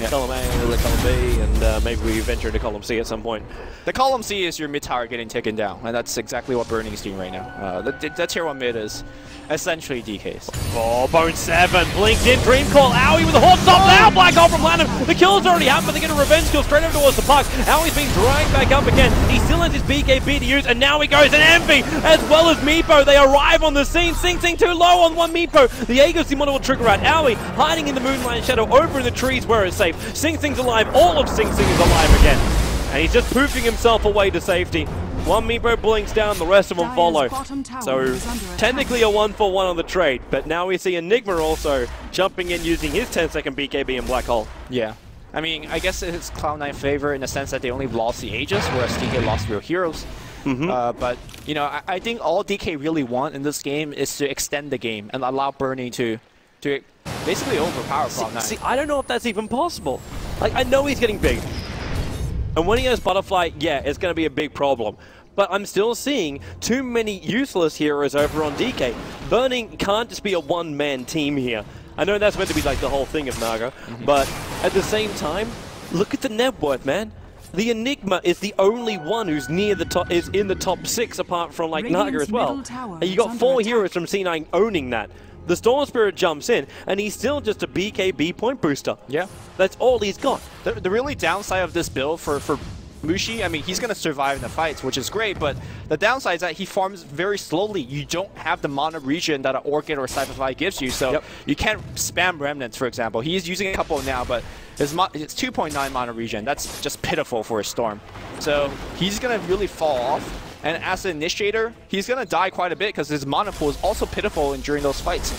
yeah. column A, early column B, and uh, maybe we venture into column C at some point. The column C is your mid tower getting taken down, and that's exactly what Burning is doing right now. Uh, the, the tier one mid is essentially D K's. Oh, Bone seven blinked in, Dream Call, Aui with the Hawk stop now, Black Hole from Lanham. The kill's already happened, they get a revenge kill straight over towards the Puck. Aui's been dragged back up again, he still has his B K B to use, and now he goes, and Envy as well as Meepo, they arrive on the scene. Sing Sing too low on one Meepo, the Aegis Simona will trigger out, Aui hiding in the moonlight shadow over in the trees where it's safe. Sing Sing's alive, all of Sing Sing is alive again, and he's just poofing himself away to safety. One Meepo blinks down, the rest of them follow. So technically a one for one on the trade, but now we see Enigma also jumping in using his ten second B K B and Black Hole. Yeah. I mean, I guess it's Cloud nine favor in the sense that they only lost the Aegis, whereas D K lost real heroes. Mm-hmm. uh, but, you know, I, I think all D K really want in this game is to extend the game and allow Burning to, to basically overpower Cloud nine. See, see, I don't know if that's even possible. Like, I know he's getting big. And when he has Butterfly, yeah, it's going to be a big problem. But I'm still seeing too many useless heroes over on D K. Burning can't just be a one-man team here. I know that's meant to be like the whole thing of Naga, mm-hmm. but at the same time, look at the net worth, man. The Enigma is the only one who's near the top, is in the top six apart from like Radiance Naga as well. And you got four attack. heroes from C nine owning that. The Storm Spirit jumps in, and he's still just a B K B point booster. Yeah, that's all he's got. The, the really downside of this build for for Mushi, I mean, he's going to survive in the fights, which is great, but the downside is that he farms very slowly. You don't have the mana region that an Orchid or Siphophile gives you, so yep. you can't spam Remnants, for example. He's using a couple now, but it's two point nine mana region. That's just pitiful for a Storm. So he's going to really fall off. And as an initiator, he's going to die quite a bit because his mana pool is also pitiful in, during those fights.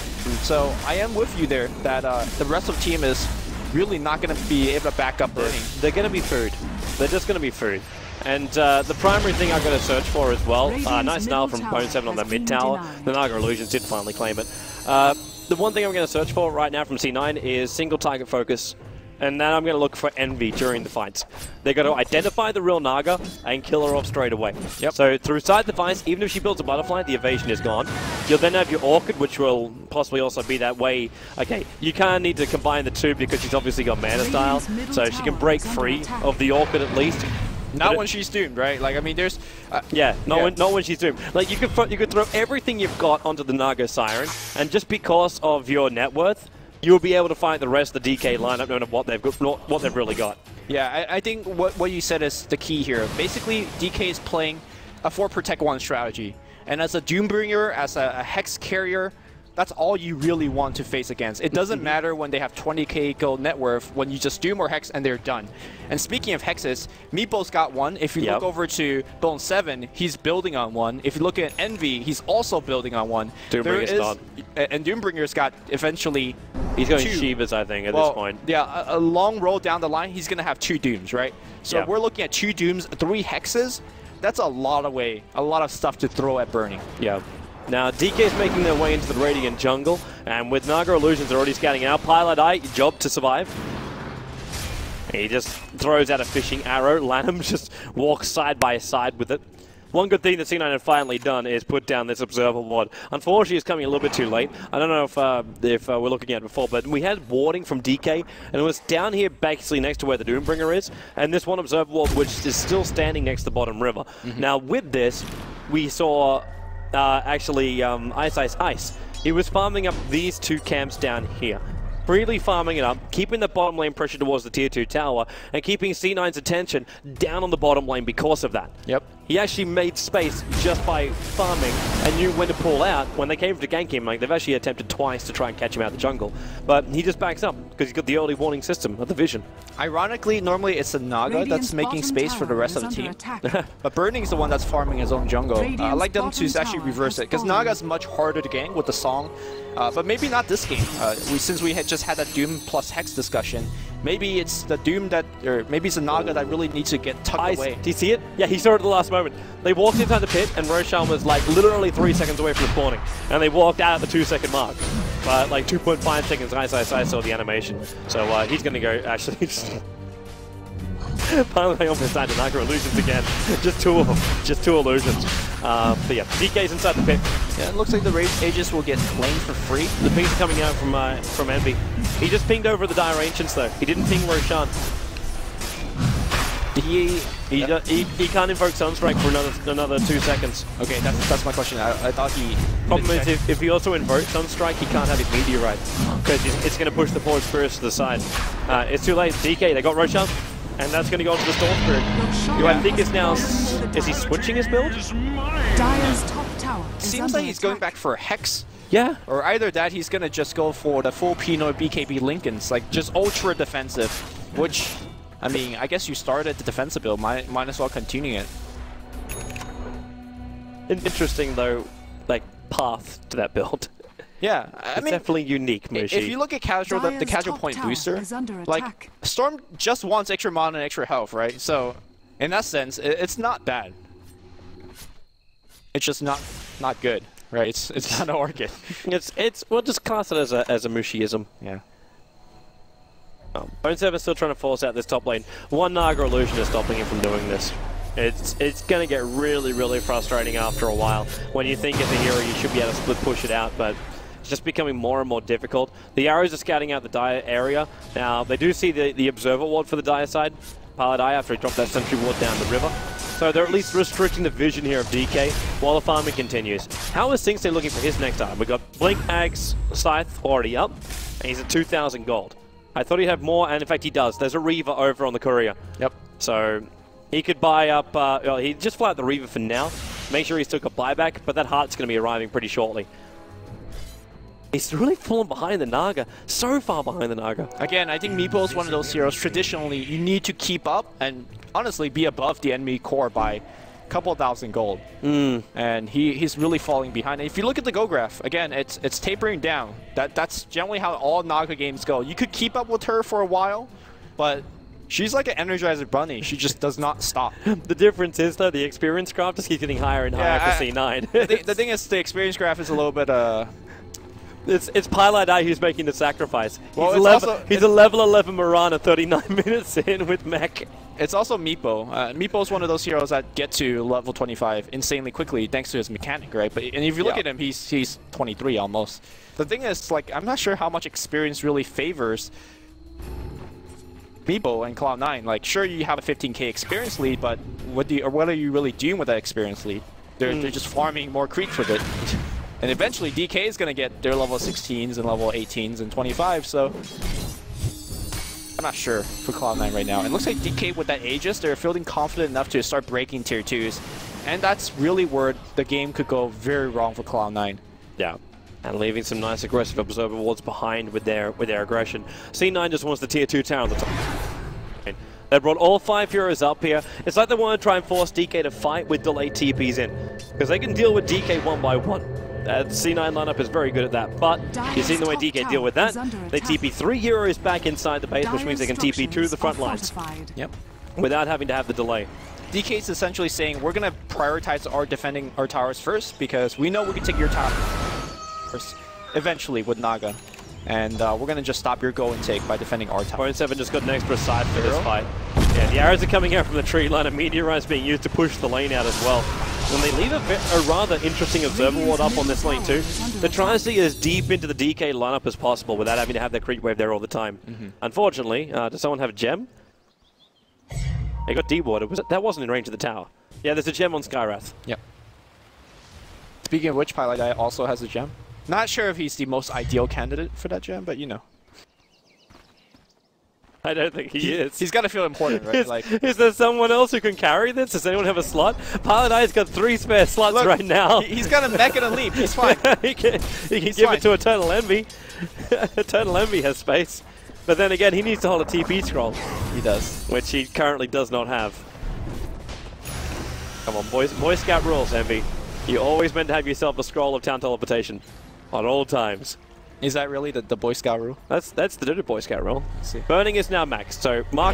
So I am with you there that uh, the rest of the team is really not going to be able to back up Burning. They're going to be food. They're just going to be food. And uh, the primary thing I'm going to search for as well, uh, nice nail from Bone seven on the mid tower. The Naga Illusions did finally claim it. Uh, the one thing I'm going to search for right now from C nine is single target focus. And then I'm going to look for Envy during the fights. They're going to identify the real Naga and kill her off straight away. Yep. So through side the fights, even if she builds a Butterfly, the evasion is gone. You'll then have your Orchid, which will possibly also be that way. Okay, you kind of need to combine the two because she's obviously got mana style, so she can break free of the Orchid at least. Not when she's doomed, right? Like, I mean, there's... Uh, yeah, not, yeah. When, not when she's doomed. Like, you could, you could throw everything you've got onto the Naga Siren, and just because of your net worth, you'll be able to find the rest of the D K lineup, knowing what they've got, what they've really got. Yeah, I, I think what what you said is the key here. Basically, D K is playing a four protect one strategy, and as a Doombringer, as a, a Hex carrier, that's all you really want to face against. It doesn't matter when they have twenty K gold net worth when you just Doom or Hex and they're done. And speaking of Hexes, Meepo's got one. If you yep. look over to Bone seven, he's building on one. If you look at Envy, he's also building on one. Doombringer's not. And Doombringer's got eventually He's going two. Shivas, I think, at well, this point. Yeah, a, a long roll down the line, he's going to have two Dooms, right? So yep. we're looking at two Dooms, three Hexes. That's a lot of way, a lot of stuff to throw at Burning. Yeah. Now, D K's making their way into the Radiant jungle, and with Naga Illusions, they're already scouting out. PilotEye, job to survive. He just throws out a fishing arrow. Lanham just walks side by side with it. One good thing that C nine had finally done is put down this Observer Ward. Unfortunately, it's coming a little bit too late. I don't know if uh, if uh, we're looking at it before, but we had warding from D K, and it was down here basically next to where the Doombringer is, and this one Observer Ward, which is still standing next to the bottom river. Mm-hmm. Now, with this, we saw... Uh, actually, um, iceiceice. He was farming up these two camps down here. Freely farming it up, keeping the bottom lane pressure towards the tier two tower, and keeping C nine's attention down on the bottom lane because of that. Yep. He actually made space just by farming and knew when to pull out. When they came to gank him, like, they've actually attempted twice to try and catch him out of the jungle. But he just backs up because he's got the early warning system of the vision. Ironically, normally it's the Naga Radiant's that's making space for the rest of the team. But Burning's the one that's farming his own jungle. Uh, I like them to actually reverse it because Naga's much harder to gank with the song. Uh, but maybe not this game. Uh, we, since we had just had that Doom plus Hex discussion, maybe it's the Doom that, or maybe it's the Naga that really needs to get tucked I away. Do you see it? Yeah, he saw it at the last moment. They walked inside the pit, and Roshan was like literally three seconds away from spawning, and they walked out at the two-second mark. But like two point five seconds, iceiceice saw the animation, so uh, he's going to go actually. Just finally, almost died to Naga Illusions again. Just two of them. Just two illusions. Uh, but yeah, D K's inside the pit. Yeah, it looks like the Rage Aegis will get flamed for free. The ping's coming out from uh, from Envy. He just pinged over the Dire Ancients though. He didn't ping Roshan. He he, yeah. uh, he he can't invoke Sunstrike for another another two seconds. Okay, that's that's my question. I, I thought he. Problem is, if, if he also invokes Sunstrike, he can't have his Meteorite because it's going to push the poor spirits to the side. Uh, it's too late. D K, they got Roshan, and that's going to go onto the Storm Spirit. Who I think is now is he switching his build? Dire's top tower seems like he's going back for a Hex. Yeah, or either that, he's going to just go for the full Pino B K B Lincolns, like just ultra defensive, which. I mean, I guess you started the defensive build, might, might as well continue it. Interesting, though, like, path to that build. Yeah, I it's mean, definitely unique, Mushi. If you look at casual, the, the casual point booster, like, Storm just wants extra mana and extra health, right? So, in that sense, it, it's not bad. It's just not not good, right? It's it's not an Orchid. it's, it's, we'll just class it as a, as a Mushiism. Yeah. Um, Bone seven still trying to force out this top lane. One Naga Illusion is stopping him from doing this. It's it's going to get really, really frustrating after a while. When you think as a hero you should be able to split push it out, but it's just becoming more and more difficult. The arrows are scouting out the Dire area. Now, they do see the, the Observer Ward for the Dire side. PilotEye after he dropped that Sentry Ward down the river. So they're at least restricting the vision here of D K while the farming continues. How is Sing Sing looking for his next item? We've got Blink, Ags, Scythe already up, and he's at two thousand gold. I thought he'd have more, and in fact he does. There's a Reaver over on the Courier. Yep. So he could buy up, uh, well, he'd just fly out the Reaver for now. Make sure he's took a buyback, but that Heart's going to be arriving pretty shortly. He's really fallen behind the Naga. So far behind the Naga. Again, I think Meepo is one of those heroes, traditionally, you need to keep up and honestly be above the enemy core by a couple thousand gold. Mm. And he, he's really falling behind. And if you look at the Go graph, again, it's it's tapering down. That That's generally how all Naga games go. You could keep up with her for a while, but she's like an Energizer Bunny. She just does not stop. The difference is, though, the experience graph just keeps getting higher and higher yeah, for C nine. I, the, the thing is, the experience graph is a little bit... Uh, It's, it's PilotEye who's making the sacrifice. Well, he's, level, also, he's a level eleven Mirana thirty-nine minutes in with mech. It's also Meepo. Uh, Meepo's one of those heroes that get to level twenty-five insanely quickly thanks to his mechanic, right? But and if you look yeah. at him, he's he's twenty-three almost. The thing is, like, I'm not sure how much experience really favors Meepo and Cloud nine. Like, sure, you have a fifteen K experience lead, but what do you, or what are you really doing with that experience lead? They're mm. they're just farming more creeps with it. And eventually, D K is going to get their level sixteens and level eighteens and twenty-five, so... I'm not sure for Cloud nine right now. It looks like D K with that Aegis, they're feeling confident enough to start breaking tier twos. And that's really where the game could go very wrong for Cloud nine. Yeah. And leaving some nice aggressive Observer Wards behind with their with their aggression. C nine just wants the tier two tower on the top. They brought all five heroes up here. It's like they want to try and force D K to fight with delayed T Ps in. Because they can deal with D K one by one. Uh, the C nine lineup is very good at that, but you've seen the way D K deal with that. They T P three heroes back inside the base, which means they can T P two to the front lines. Yep. Without having to have the delay. D K's essentially saying, we're going to prioritize our defending our towers first, because we know we can take your tower first, eventually, with Naga. And uh, we're going to just stop your go intake by defending our tower. Bone seven just got an extra side for this fight. Yeah, the arrows are coming out from the tree line, and Meteorite's being used to push the lane out as well. And they leave a, a rather interesting Observer Ward up on this lane too. They're trying to get as deep into the D K lineup as possible without having to have their creep wave there all the time. Mm-hmm. Unfortunately, uh, does someone have a gem? They got D-warded. Was that wasn't in range of the tower. Yeah, there's a gem on Skywrath. Yep. Speaking of which, PilotEye also has a gem. Not sure if he's the most ideal candidate for that gem, but you know. I don't think he is. He's got to feel important, right? Is, like, is there someone else who can carry this? Does anyone have a slot? PilotEye's got three spare slots look, right now. He's got a mech and a leap. He's fine. he can, he can give fine. it to Eternal Envy. Eternal Envy has space. But then again, he needs to hold a T P scroll. He does. Which he currently does not have. Come on, boys. Boy Scout rules, Envy. You always meant to have yourself a scroll of Town Teleportation. At all times. Is that really the, the Boy Scout rule? That's that's the dirty Boy Scout rule. Burning is now maxed, so mark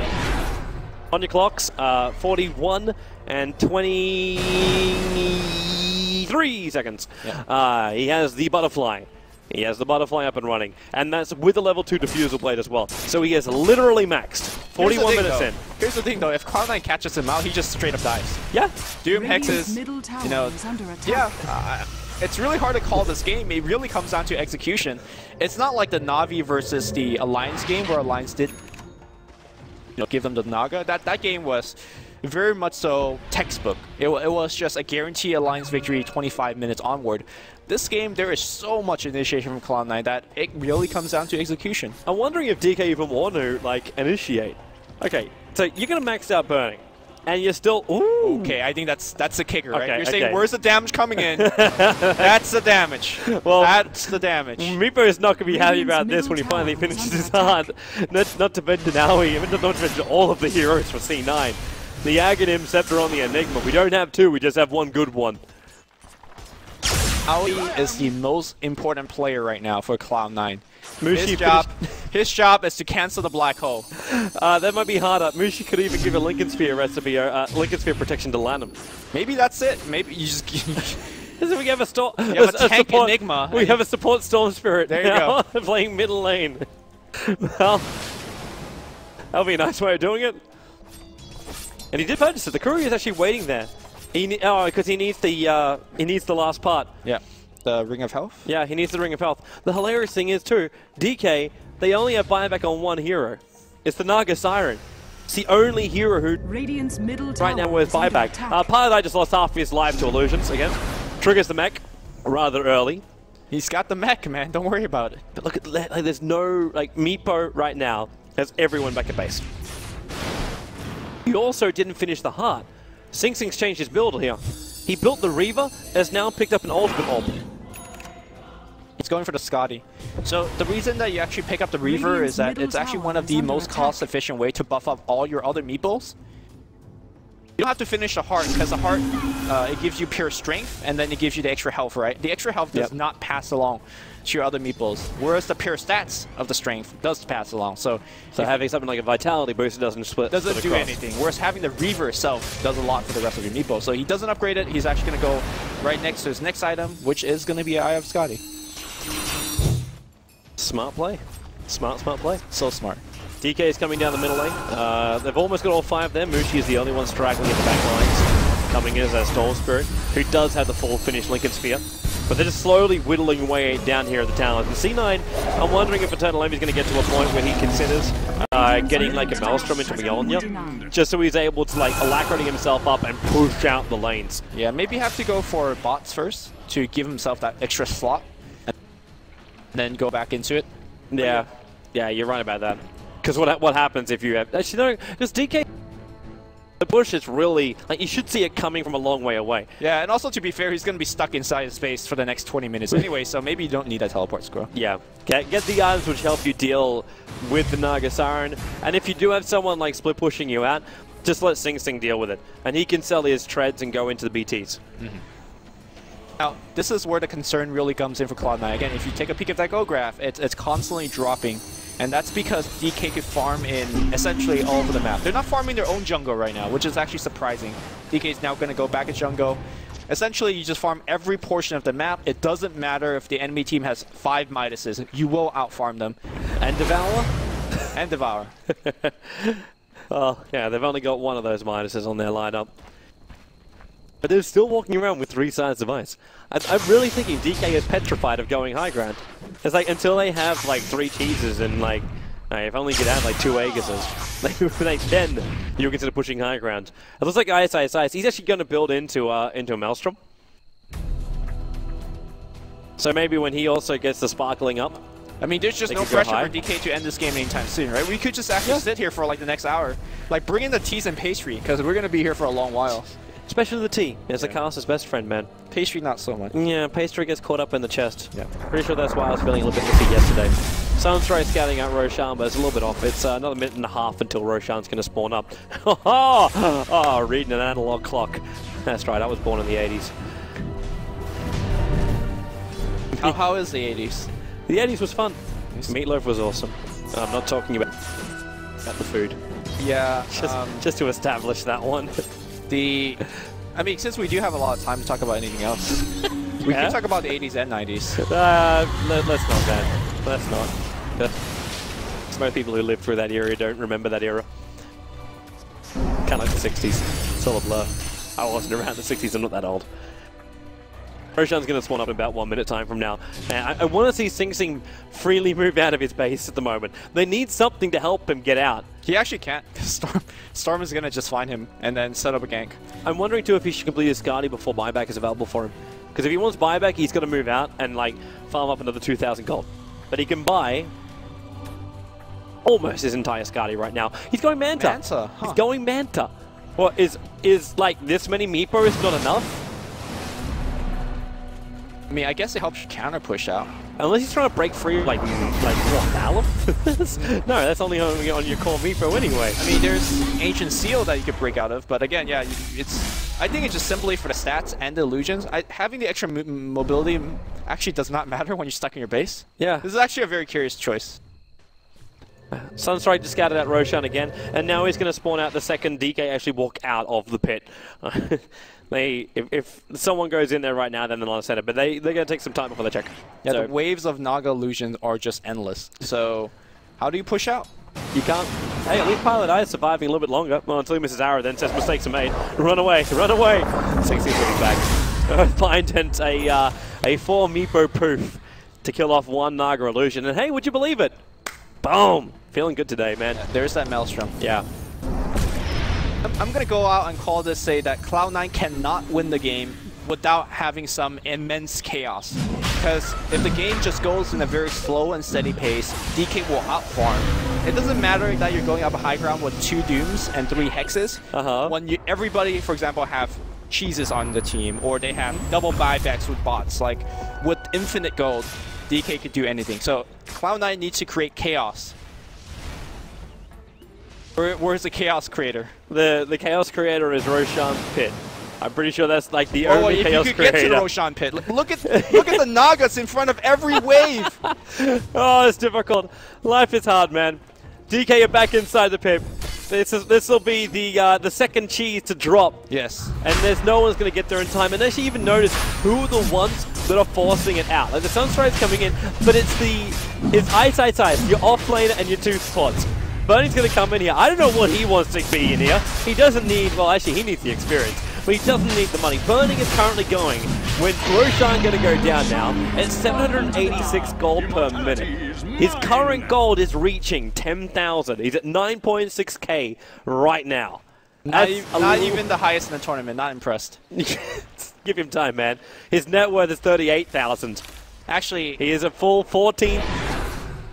on your clocks, uh, forty-one and twenty-three seconds. Yeah. Uh, he has the butterfly. He has the butterfly up and running. And that's with a level two diffusal blade as well. So he is literally maxed. forty-one minutes in. Here's the thing though, if Cloud nine catches him out, he just straight up dies. Yeah. Doom, hexes, you know, yeah. Uh, it's really hard to call this game. It really comes down to execution. It's not like the Na'Vi versus the Alliance game where Alliance did, you know, give them the Naga. That that game was very much so textbook. It, it was just a guaranteed Alliance victory twenty-five minutes onward. This game, there is so much initiation from Cloud nine that it really comes down to execution. I'm wondering if D K even want to, like, initiate. Okay, so you're going to max out Burning, and you're still... Ooh. Okay, I think that's that's the kicker, okay, right? You're okay. saying, where's the damage coming in? That's the damage. Well, that's the damage. Meepo is not going to be happy about this when he finally finishes his heart. Not, not to mention Aoi, not to mention all of the heroes for C nine. The Aghanim's Scepter on the Enigma. We don't have two, we just have one good one. Aoi is the most important player right now for Cloud nine. Mushi his job, his job is to cancel the black hole. Uh, that might be harder. Mushi could even give a Linken Sphere recipe, or uh, Linken Sphere protection to Lanham. Maybe that's it. Maybe you just. We have a storm. We have a, a tank support, Enigma. We have a support Storm Spirit. There you now, go. Playing middle lane. Well, that'll be a nice way of doing it. And he did purchase it. The courier is actually waiting there. He oh, because he needs the uh, he needs the last part. Yeah, the Ring of Health. Yeah, he needs the Ring of Health. The hilarious thing is too, D K, they only have buyback on one hero. It's the Naga Siren. It's the only hero who Radiance middle right now with buyback. Uh, PilotEye just lost half of his life to illusions again. Triggers the mech rather early. He's got the mech, man. Don't worry about it. But look at that. Like, there's no like Meepo right now has everyone back at base. He also didn't finish the heart. Sing Sing's changed his build here. He built the Reaver and has now picked up an ultimate orb. It's going for the Scotty. So the reason that you actually pick up the Reaver is that it's actually one of the most cost-efficient way to buff up all your other meeples. You don't have to finish the Heart because the Heart, uh, it gives you pure strength and then it gives you the extra health, right? The extra health does yep. not pass along to your other meeples, whereas the pure stats of the strength does pass along. So, so having something like a vitality boost doesn't split doesn't split do across. anything. Whereas having the Reaver itself does a lot for the rest of your meeples. So he doesn't upgrade it. He's actually going to go right next to his next item, which is going to be Eye of Scotty. Smart play, smart smart play, so smart. D K is coming down the middle lane. Uh, they've almost got all five there. Mushi is the only one straggling in the back lines. Coming in as a Storm Spirit, who does have the full finish Linken Sphere. But they're just slowly whittling away down here at the towers. And C nine, I'm wondering if Eternal Envy is going to get to a point where he considers uh, getting like a Maelstrom into Mjolnir, just so he's able to like alacrity himself up and push out the lanes. Yeah, maybe have to go for bots first to give himself that extra slot, and then go back into it. Yeah, yeah, you're right about that. Because what what happens if you have actually no? Because D K, the push is really like you should see it coming from a long way away. Yeah, and also to be fair, he's going to be stuck inside his space for the next twenty minutes anyway. So maybe you don't need that teleport scroll. Yeah, get get the items which help you deal with the Naga Siren, and if you do have someone like Split pushing you out, just let Sing Sing deal with it, and he can sell his treads and go into the B Ts. Mm-hmm. Now, this is where the concern really comes in for Cloud nine. Again, if you take a peek at that go graph, it's, it's constantly dropping. And that's because D K could farm in essentially all over the map. They're not farming their own jungle right now, which is actually surprising. D K is now going to go back at jungle. Essentially, you just farm every portion of the map. It doesn't matter if the enemy team has five Midases. You will outfarm them. And Devour. And Devour. Oh, yeah, they've only got one of those Midases on their lineup. But they're still walking around with three sides of ice. I, I'm really thinking D K is petrified of going high ground. It's like until they have like three teasers and like, like if only you could have like two Aegises, like, then you'll consider pushing high ground. It looks like iceiceice, he's actually going to build into uh, into a Maelstrom. So maybe when he also gets the sparkling up. I mean, there's just no pressure for D K to end this game anytime soon, right? We could just actually yeah. sit here for like the next hour, like bring in the teas and pastry because we're going to be here for a long while. Especially the tea. It's yeah. a caster's best friend, man. Pastry, not so much. Yeah, pastry gets caught up in the chest. Yeah. Pretty sure that's why I was feeling a little bit iffy yesterday. Someone's trying scouting out Roshan, but it's a little bit off. It's uh, another minute and a half until Roshan's going to spawn up. oh, oh, reading an analog clock. That's right, I was born in the eighties. How, how is the eighties? The eighties was fun. Meatloaf was awesome. I'm not talking about, about the food. Yeah. Just, um, just to establish that one. The, I mean, since we do have a lot of time to talk about anything else, we yeah? can talk about the eighties and nineties. Uh, let, let's not, man. Let's not. Most people who lived through that era don't remember that era. kind of like the sixties. It's all a blur. I wasn't around the sixties, I'm not that old. Roshan's going to spawn up in about one minute time from now. And I, I want to see Sing Sing freely move out of his base at the moment. They need something to help him get out. He actually can't. Storm, Storm is going to just find him and then set up a gank. I'm wondering too if he should complete his Skadi before buyback is available for him. Because if he wants buyback, he's going to move out and like farm up another two thousand gold. But he can buy almost his entire Skadi right now. He's going Manta. Manta huh. He's going Manta. Well, is, is like this many Meepo is not enough? I mean, I guess it helps counter push out. Unless he's trying to break free, like, like what, Malum? No, that's only on, on your core Meepo anyway. I mean, there's Ancient Seal that you could break out of, but again, yeah, it's. I think it's just simply for the stats and the illusions. I, having the extra m mobility actually does not matter when you're stuck in your base. Yeah. This is actually a very curious choice. Sunstrike to scatter that Roshan again, and now he's going to spawn out the second D K actually walk out of the pit. They, if, if someone goes in there right now, then they'll understand it. But they, they're going to take some time before they check. Yeah, so the waves of Naga illusions are just endless. So, how do you push out? You can't. Hey, at least PilotEye is surviving a little bit longer. Well, until he misses arrow, then says mistakes are made. Run away, run away. Sixty coming back. Find and a uh, a four Meepo poof to kill off one Naga illusion. And hey, would you believe it? Boom! Feeling good today, man. Yeah, there's that Maelstrom. Yeah. I'm going to go out and call this, say that Cloud nine cannot win the game without having some immense chaos. Because if the game just goes in a very slow and steady pace, D K will outfarm. It doesn't matter that you're going up a high ground with two Dooms and three Hexes. Uh-huh. When you, everybody, for example, have cheeses on the team, or they have double buybacks with bots. Like, with infinite gold, D K could do anything. So Cloud nine needs to create chaos. Where, where's the chaos creator? The the chaos creator is Roshan's pit. I'm pretty sure that's like the oh, only if chaos you could creator. Get to Roshan pit. Look at look at the Nagas in front of every wave. Oh, it's difficult. Life is hard, man. D K are back inside the pit. This is this will be the uh, the second cheese to drop. Yes. And there's no one's gonna get there in time. And they should even notice who are the ones that are forcing it out. Like the Sunstrike's coming in, but it's the it's iceiceice, your off laner and your two spots. Burning's going to come in here. I don't know what he wants to be in here. He doesn't need, well actually he needs the experience, but he doesn't need the money. Burning is currently going with Roshan going to go down now at seven hundred eighty-six gold per minute. His current gold is reaching ten thousand. He's at nine point six K right now. Not, e not even the highest in the tournament, not impressed. Give him time, man. His net worth is thirty-eight thousand. Actually, he is a full fourteen.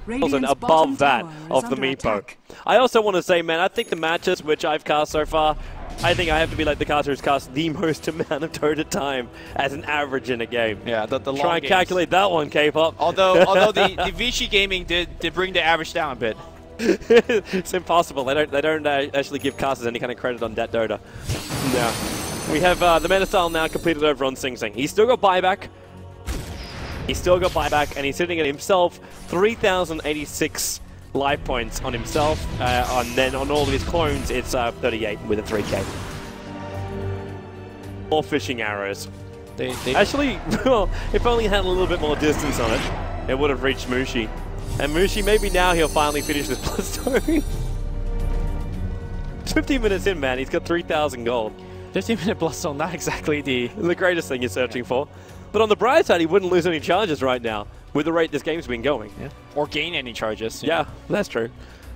And above that of the Meepo. Attack. I also want to say, man, I think the matches which I've cast so far, I think I have to be like the caster who's cast the most amount of Dota time as an average in a game. Yeah, the, the long Try and games. calculate that one, K-pop. Although, although the, the Vici Gaming did, did bring the average down a bit. It's impossible. They don't, they don't uh, actually give casters any kind of credit on that Dota. No. We have uh, the Mana Style now completed over on Sing Sing. He's still got buyback. He's still got buyback, and he's sitting at himself three thousand eighty-six life points on himself, uh, and then on all of his clones, it's uh, thirty-eight with a three K. More fishing arrows. They, they Actually, well, if only it had a little bit more distance on it, it would have reached Mushi. And Mushi, maybe now he'll finally finish this plateau. fifteen minutes in, man, he's got three thousand gold. fifteen minute Bloodstone, not exactly the the greatest thing you're searching for. But on the bright side, he wouldn't lose any charges right now with the rate this game's been going. Yeah. Or gain any charges. Yeah, yeah, that's true.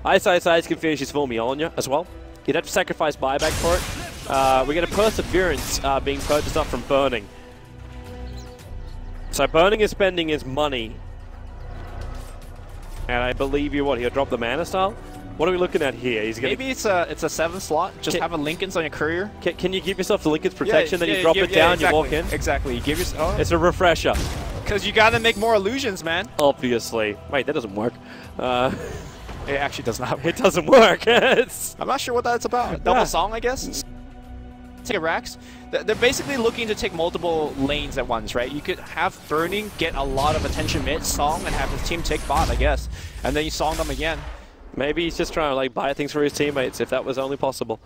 iceiceice can finish his full Mjolnir as well. He'd have to sacrifice buyback for it. Uh, we get a Perseverance uh, being purchased up from Burning. So Burning is spending his money. And I believe you what, he'll drop the Mana Style? What are we looking at here? He's gonna Maybe it's a it's a seven slot. Just can, have a Linken's on your courier. Can, can you give yourself the Linken's protection? Yeah, then yeah, you drop give, it down. Yeah, exactly, you walk in. Exactly. You give yourself. Oh. It's a refresher. Because you gotta make more illusions, man. Obviously. Wait, that doesn't work. Uh, it actually does not. Work. It doesn't work. It's I'm not sure what that's about. Double yeah. song, I guess. Take racks. They're basically looking to take multiple lanes at once, right? You could have Burning get a lot of attention mid song and have his team take bot, I guess, and then you song them again. Maybe he's just trying to like buy things for his teammates, if that was only possible.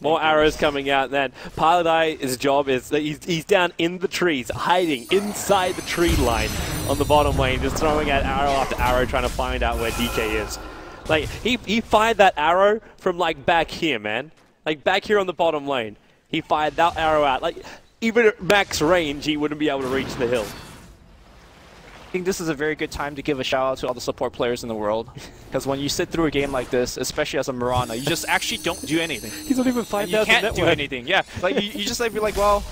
More arrows coming out then. PilotEye, his job is that he's, he's down in the trees, hiding inside the tree line on the bottom lane, just throwing out arrow after arrow, trying to find out where D K is. Like, he, he fired that arrow from like back here, man. Like, back here on the bottom lane, he fired that arrow out. Like, even at max range, he wouldn't be able to reach the hill. I think this is a very good time to give a shout-out to all the support players in the world. Because when you sit through a game like this, especially as a Mirana, you just actually don't do anything. He's not even five thousand network. You can't network. do anything, yeah. Like, you, you just like, be like, well,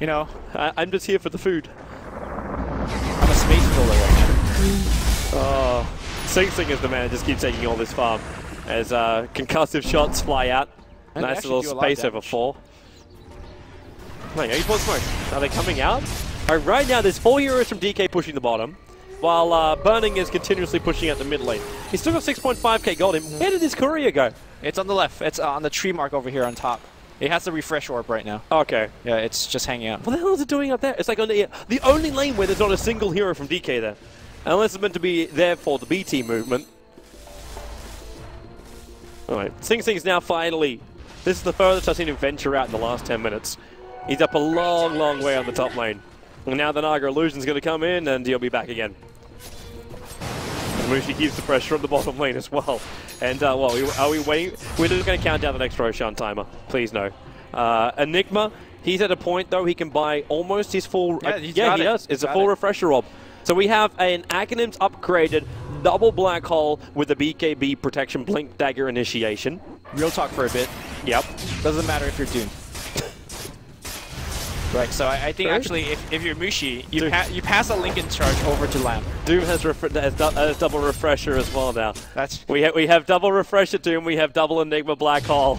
you know. I, I'm just here for the food. I'm a space builder right now. Oh, Sing Sing is the man who just keeps taking all this farm. As uh, concussive shots fly out. And nice little space over four. There you go, you bought smoke. Are they coming out? Alright, right now there's four heroes from D K pushing the bottom, while uh, Burning is continuously pushing out the mid lane. He's still got six point five K gold in. Where did his courier go? It's on the left. It's uh, on the tree mark over here on top. It has the refresh orb right now. Okay. Yeah, it's just hanging out. What the hell is it doing up there? It's like on the, the only lane where there's not a single hero from D K there. Unless it's meant to be there for the B T movement. Alright, Sing Sing's now finally... This is the furthest I've seen him venture out in the last ten minutes. He's up a long, long way on the top lane. And now the Naga Illusion's going to come in, and he'll be back again. And Mushi keeps the pressure on the bottom lane as well. And, uh, well, are we waiting? We're just going to count down the next Roshan timer. Please, no. Uh, Enigma, he's at a point, though, he can buy almost his full... Yeah, uh, yeah he it. does. It's he's a full it. Refresher Orb. So we have an Aghanim's upgraded double Black Hole with a B K B protection Blink Dagger initiation. Real talk for a bit. Yep. Doesn't matter if you're Doom. Right, so I, I think right? actually if, if you're Mushi, you, pa you pass a Linken charge over to Lamb. Doom has, has, du has double Refresher as well now. That's we, ha we have double Refresher Doom, we have double Enigma Black Hole.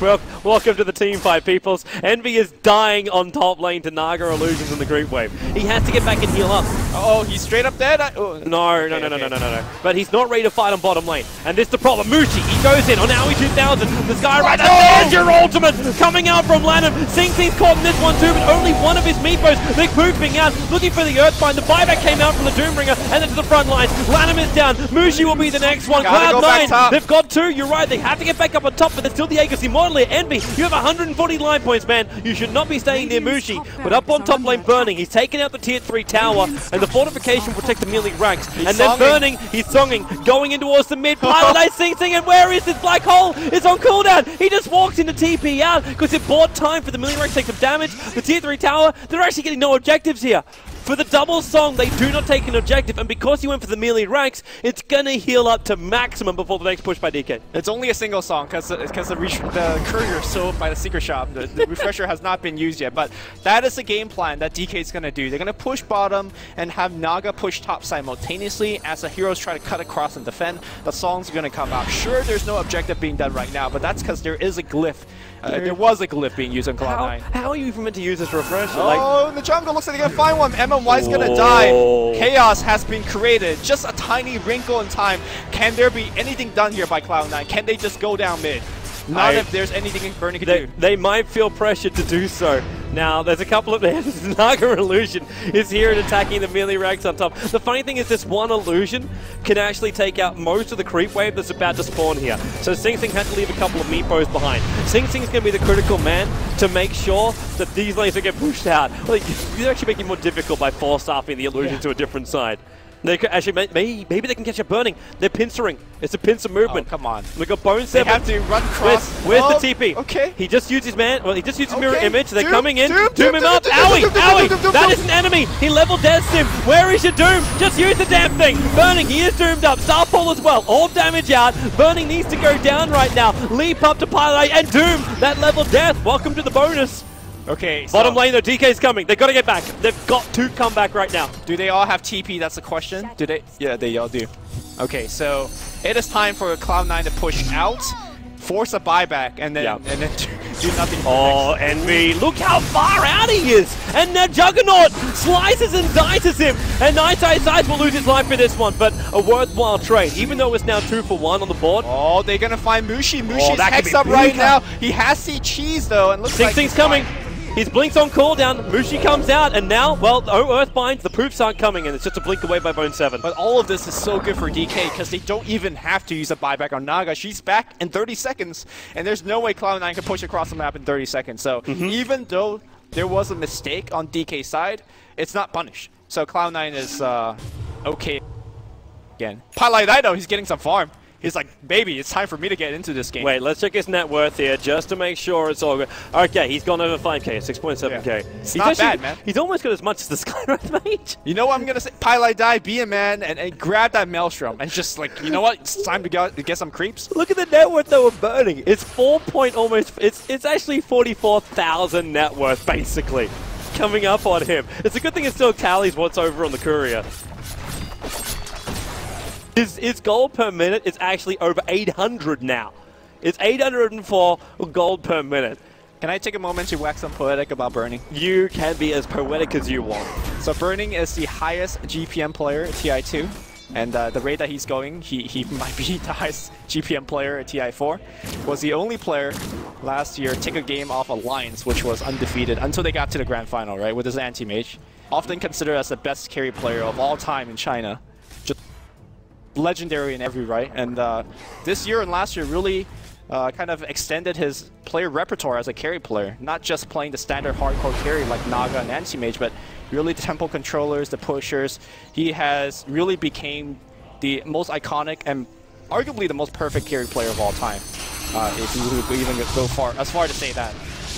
Well, welcome to the team fight, peoples. Envy is dying on top lane to Naga Illusions in the group wave. He has to get back and heal up. Oh, he's straight up dead? I oh. No, okay, no, no, okay. no, no, no, no, no. But he's not ready to fight on bottom lane. And this is the problem. Mushi, he goes in on Aui two thousand. The Sky right now, there's your ultimate coming out from Lanham. Sing Sing's caught in this one too, but only one of his Meepos. They're pooping out, looking for the Earthbind. The buyback came out from the Doombringer, and then to the front lines. Lanham is down. Mushi will be the next one. Cloud nine, go they've got two. You're right, they have to get back up on top, but there's still the Aegis Immortal. Envy, you have one hundred forty line points, man. You should not be staying near Mushi. But up on top lane, Burning, he's taken out the tier three tower, and the fortification protects the melee ranks. He's and then songing. Burning, he's songing, going in towards the mid. PilotEye Sing Sing, and where is this Black Hole? It's on cooldown. He just walked into T P out because it bought time for the melee ranks to take some damage. The tier three tower, they're actually getting no objectives here. For the double song, they do not take an objective, and because he went for the melee ranks, it's gonna heal up to maximum before the next push by D K. It's only a single song, because the, the courier is sold by the secret shop. The, the refresher has not been used yet, but that is the game plan that D K is gonna do. They're gonna push bottom and have Naga push top simultaneously as the heroes try to cut across and defend. The songs are gonna come out. Sure, there's no objective being done right now, but that's because there is a glyph. Uh, there was a glyph being used on Cloud nine. How, how are you even meant to use this refresher? Like, oh, the jungle looks like they're gonna find one. M M Y's gonna die. Chaos has been created. Just a tiny wrinkle in time. Can there be anything done here by Cloud nine? Can they just go down mid? Not I, if there's anything Burning can they, do. They might feel pressured to do so. Now, there's a couple of... Naga Illusion is here and attacking the melee ranks on top. The funny thing is this one illusion can actually take out most of the creep wave that's about to spawn here. So Sing Sing had to leave a couple of Meepos behind. Sing Sing's going to be the critical man to make sure that these lanes don't get pushed out. Like, you're actually making it more difficult by force-staffing the illusion yeah. to a different side. They could actually, maybe, maybe they can catch a Burning. They're pincering. It's a pincer movement. Oh, come on. We got Bone seven. They have to run cross. Where's, where's oh, the T P? Okay. He just used his man. Well, he just used his okay. mirror image. They're doom, coming in. Doom, doom, doom him doom, up. Doom, Aui, doom, Aui. Doom, doom, that doom. is an enemy. He level deaths him. Where is your Doom? Just use the damn thing. Burning, he is doomed up. Starfall as well. All damage out. Burning needs to go down right now. Leap up to Pilot and Doom. That level death. Welcome to the bonus. Okay, so bottom lane though, D K's coming. They've got to get back. They've got to come back right now. Do they all have T P? That's the question. Do they? Yeah, they all do. Okay, so it is time for Cloud nine to push out, force a buyback, and then, yeah. and then do nothing. Oh, Envy. Look how far out he is. And now Juggernaut slices and dices him. And iceiceice will lose his life for this one, but a worthwhile trade, even though it's now two for one on the board. Oh, they're going to find Mushi. Mushi's oh, hex up right now. He has C-Cheese though, and looks Six like things he's coming. Fine. His blink's on cooldown, Mushi comes out, and now, well, the Earthbinds, the poofs aren't coming, and it's just a blink away by Bone seven. But all of this is so good for D K, because they don't even have to use a buyback on Naga. She's back in thirty seconds, and there's no way Cloud nine can push across the map in thirty seconds. So mm-hmm. even though there was a mistake on D K's side, it's not punished. So Cloud nine is uh, okay again. Pilot, I know, he's getting some farm. He's like, baby, it's time for me to get into this game. Wait, let's check his net worth here just to make sure it's all good. Okay, he's gone over five K, six point seven K. Yeah. It's he's not actually, bad, man. He's almost got as much as this guy right mage. You know what I'm going to say? PilotEye, be a man, and, and grab that Maelstrom. And just like, you know what? It's time to, go, to get some creeps. Look at the net worth that we're burning. It's four point almost, it's, it's actually forty-four thousand net worth, basically, coming up on him. It's a good thing it still tallies what's over on the courier. His, his gold per minute is actually over eight hundred now. It's eight hundred and four gold per minute. Can I take a moment to wax some poetic about Burning? You can be as poetic as you want. So Burning is the highest G P M player at T I two, and uh, the rate that he's going, he, he might be the highest G P M player at T I four. Was the only player last year to take a game off Alliance, which was undefeated until they got to the grand final, right, with his anti-mage. Often considered as the best carry player of all time in China. Just legendary in every right, and uh, this year and last year really uh, kind of extended his player repertoire as a carry player, not just playing the standard hardcore carry like Naga and anti-mage, but really the tempo controllers, the pushers. He has really became the most iconic and arguably the most perfect carry player of all time, uh, if you would even go far, as far to say that.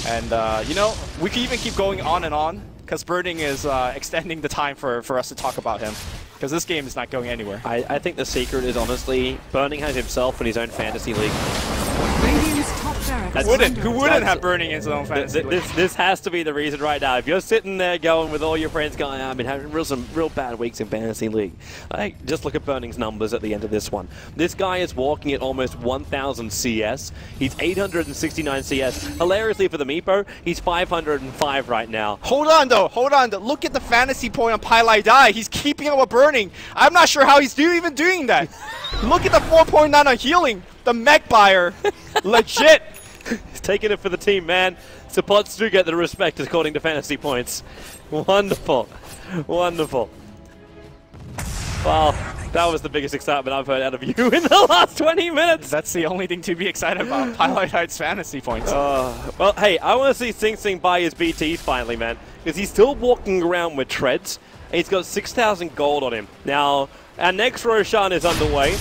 And uh, you know, we could even keep going on and on, because Burning is uh, extending the time for, for us to talk about him, because this game is not going anywhere. I, I think the secret is, honestly, Burning has himself in his own fantasy league. Who wouldn't, who wouldn't have Burning in his own fantasy th th league? This, this has to be the reason right now. If you're sitting there going with all your friends going, I've been having real, some real bad weeks in fantasy league. I, just look at Burning's numbers at the end of this one. This guy is walking at almost one thousand C S. He's eight hundred sixty-nine C S. Hilariously for the Meepo, he's five hundred and five right now. Hold on, though. Hold on. Though. Look at the fantasy point on PilotEye. He's keeping up with Burning. I'm not sure how he's do even doing that. Look at the four point nine on healing. The mech buyer. Legit. He's taking it for the team, man. Supports do get the respect according to fantasy points. Wonderful. Wonderful. Well, that was the biggest excitement I've heard out of you in the last twenty minutes. That's the only thing to be excited about, PilotEye's fantasy points. Uh, well, hey, I want to see Sing Sing buy his B Ts finally, man. Because he's still walking around with treads. And he's got six thousand gold on him. Now, our next Roshan is underway.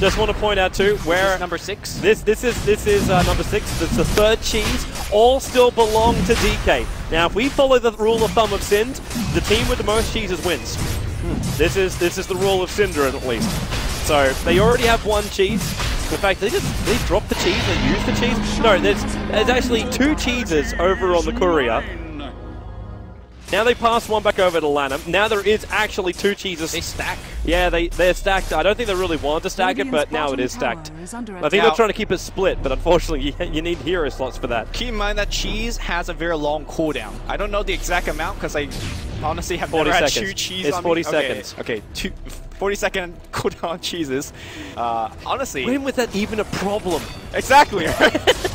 Just want to point out too, where number six. This this is this is uh, number six. It's the third cheese. All still belong to D K. Now, if we follow the rule of thumb of Sind, the team with the most cheeses wins. Hmm. This is this is the rule of Sindarin at least. So they already have one cheese. In fact, they just they dropped the cheese and used the cheese. No, there's there's actually two cheeses over on the courier. Now they pass one back over to Lanham. Now there is actually two cheeses. They stack. Yeah, they, they're stacked. I don't think they really wanted to stack it, but now it is stacked. I think they're trying to keep it split, but unfortunately you, you need hero slots for that. Keep in mind that cheese has a very long cooldown. I don't know the exact amount because I honestly have never had two cheese on me. It's forty seconds. Okay, two, forty second cooldown on cheeses. Uh, honestly. When was that even a problem? Exactly, right?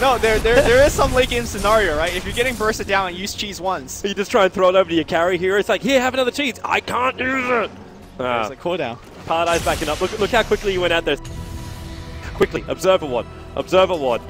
No, there, there, there is some late game scenario, right? If you're getting bursted down and use cheese once, you just try and throw it over to your carry here. It's like, here, have another cheese. I can't do that. Uh, it's a cooldown. PilotEye's backing up. Look, look how quickly you went out there. Quickly, observer ward, observer ward.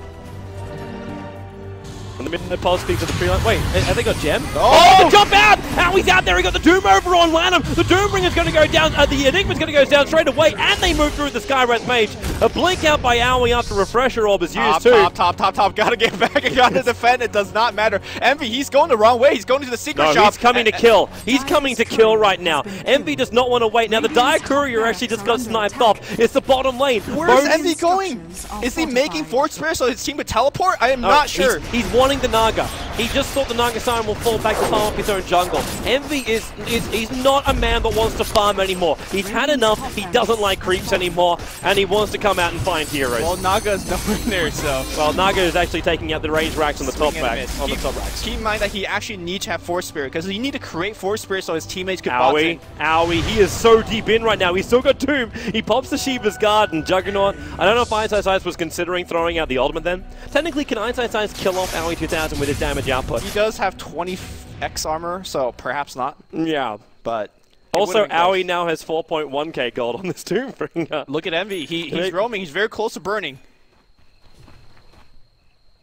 In the middle of the pulse speaks to the pre-line. Wait, have they got Gem? Oh! Oh, the jump out! Howie's out there, he got the Doom over on Lanham. The Doomringer's going to go down, uh, the Enigma's going to go down straight away, and they move through the Skywrath Mage. A blink out by Aui after Refresher Orb is used top, too. Top, top, top, top, gotta get back and gotta defend, it does not matter. Envy, he's going the wrong way, he's going to the secret no, shop. he's coming to kill. He's coming to kill right now. Envy does not want to wait. Now the Dire Courier actually just got sniped off. It's the bottom lane. Where's Envy going? Is he making Forge Spirit so his team would teleport? I am no, not sure. He's, he's the Naga. He just thought the Naga Siren will fall back to farm up his own jungle. Envy is, is he's not a man that wants to farm anymore. He's had enough, he doesn't like creeps anymore, and he wants to come out and find heroes. Well, Naga's nowhere near, so... Well, Naga is actually taking out the range racks on the top racks. On the top racks. Keep in mind that he actually needs to have Force Spirit, because you need to create Force Spirit so his teammates could box in. Aui, he is so deep in right now. He's still got Doom. He pops the Shiva's Guard and Juggernaut. I don't know if iceiceice was considering throwing out the ultimate then. Technically, can iceiceice kill off Aui two thousand with his damage output? He does have twenty X armor, so perhaps not. Yeah. But... Also, Aui now has four point one K gold on this Doombringer. Look at Envy. He, he's roaming. He's very close to Burning.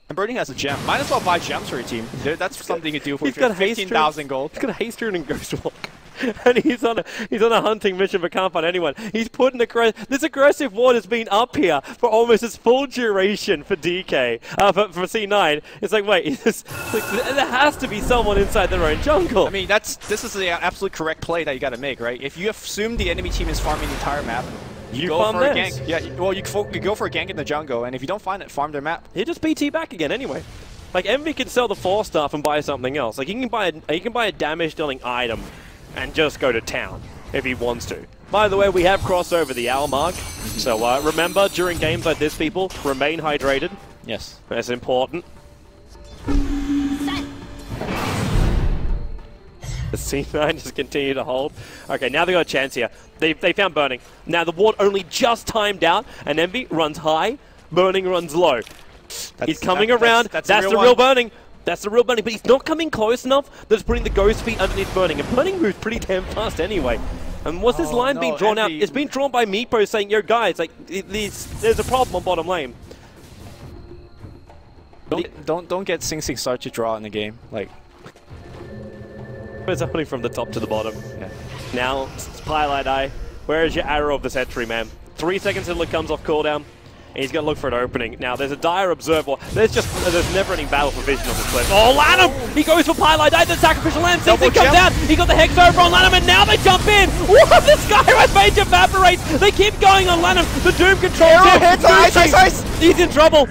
And Burning has a gem. Might as well buy gems for your team. That's something you do for fifteen thousand gold. He's got Haste Rune and Ghost Walk. and he's on a he's on a hunting mission but can't find anyone. He's putting the this aggressive ward has been up here for almost its full duration for D K, uh, for, for C nine. It's like, wait, it's just, it's like, there has to be someone inside their own jungle. I mean, that's this is the absolute correct play that you got to make, right? If you assume the enemy team is farming the entire map. You, you go for a gank. Yeah, well, you, you go for a gank in the jungle, and if you don't find it, farm their map. He'll just B T back again anyway. Like, Envy can sell the four stuff and buy something else. Like, he can buy a, he can buy a damage-dealing item and just go to town if he wants to. By the way, we have crossed over the hour mark, so uh, remember, during games like this, people, remain hydrated. Yes. That's important. The C nine just continue to hold. Okay, now they got a chance here. They, they found Burning. Now the ward only just timed out, and Envy runs high, Burning runs low. That's, he's coming that, around. That's, that's, that's the real, the real Burning. That's the real Burning, but he's not coming close enough that's putting the ghost feet underneath Burning, and Burning moves pretty damn fast anyway. And what's oh, this line no, being drawn Envy. out? It's being drawn by Meepo saying, yo guys, like, there's, there's a problem on bottom lane. Don't, don't, don't get Sing Sing start to draw in the game. Like. It's happening from the top to the bottom. Yeah. Now, it's PilotEye. Where is your arrow of the century, man? Three seconds until it comes off cooldown, and he's going to look for an opening. Now, there's a dire observer. There's just, there's never any battle for vision on this clip. Oh, Lanham! He goes for PilotEye, the sacrificial lamb. Sing Sing comes out. He got the Hex over on Lanham, and now they jump in! Whoa, the Skywrath Mage evaporates! They keep going on Lanham. The Doom controls him. Hits ice, ice, ice. He's in trouble.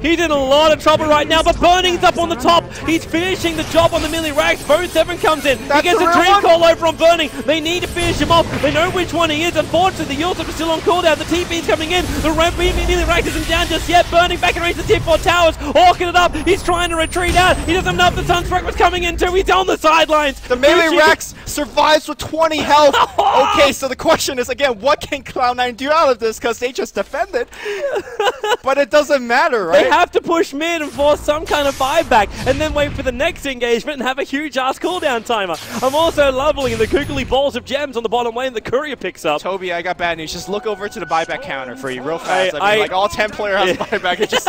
He's in a lot of trouble right now, but Burning's up on the top. He's finishing the job on the melee racks. Bone seven comes in. That's he gets a dream one. call over on Burning. They need to finish him off. They know which one he is. Unfortunately, the Ultimate is still on cooldown. The T P's coming in. The ramp melee rack isn't down just yet. Burning back in range of the tier four towers. Orchid it up. He's trying to retreat out. He doesn't have enough. The Sunstruck was coming in too. He's on the sidelines. The melee racks survives with twenty health. Okay, so the question is, again, what can Cloud nine do out of this? Because they just defended. But it doesn't matter, right? They have to push mid and force some kind of buyback, and then wait for the next engagement and have a huge-ass cooldown timer. I'm also leveling the googly balls of gems on the bottom lane the courier picks up. Toby, I got bad news. Just look over to the buyback counter for you real fast. I, I mean, I, like, all ten player has buyback. It just,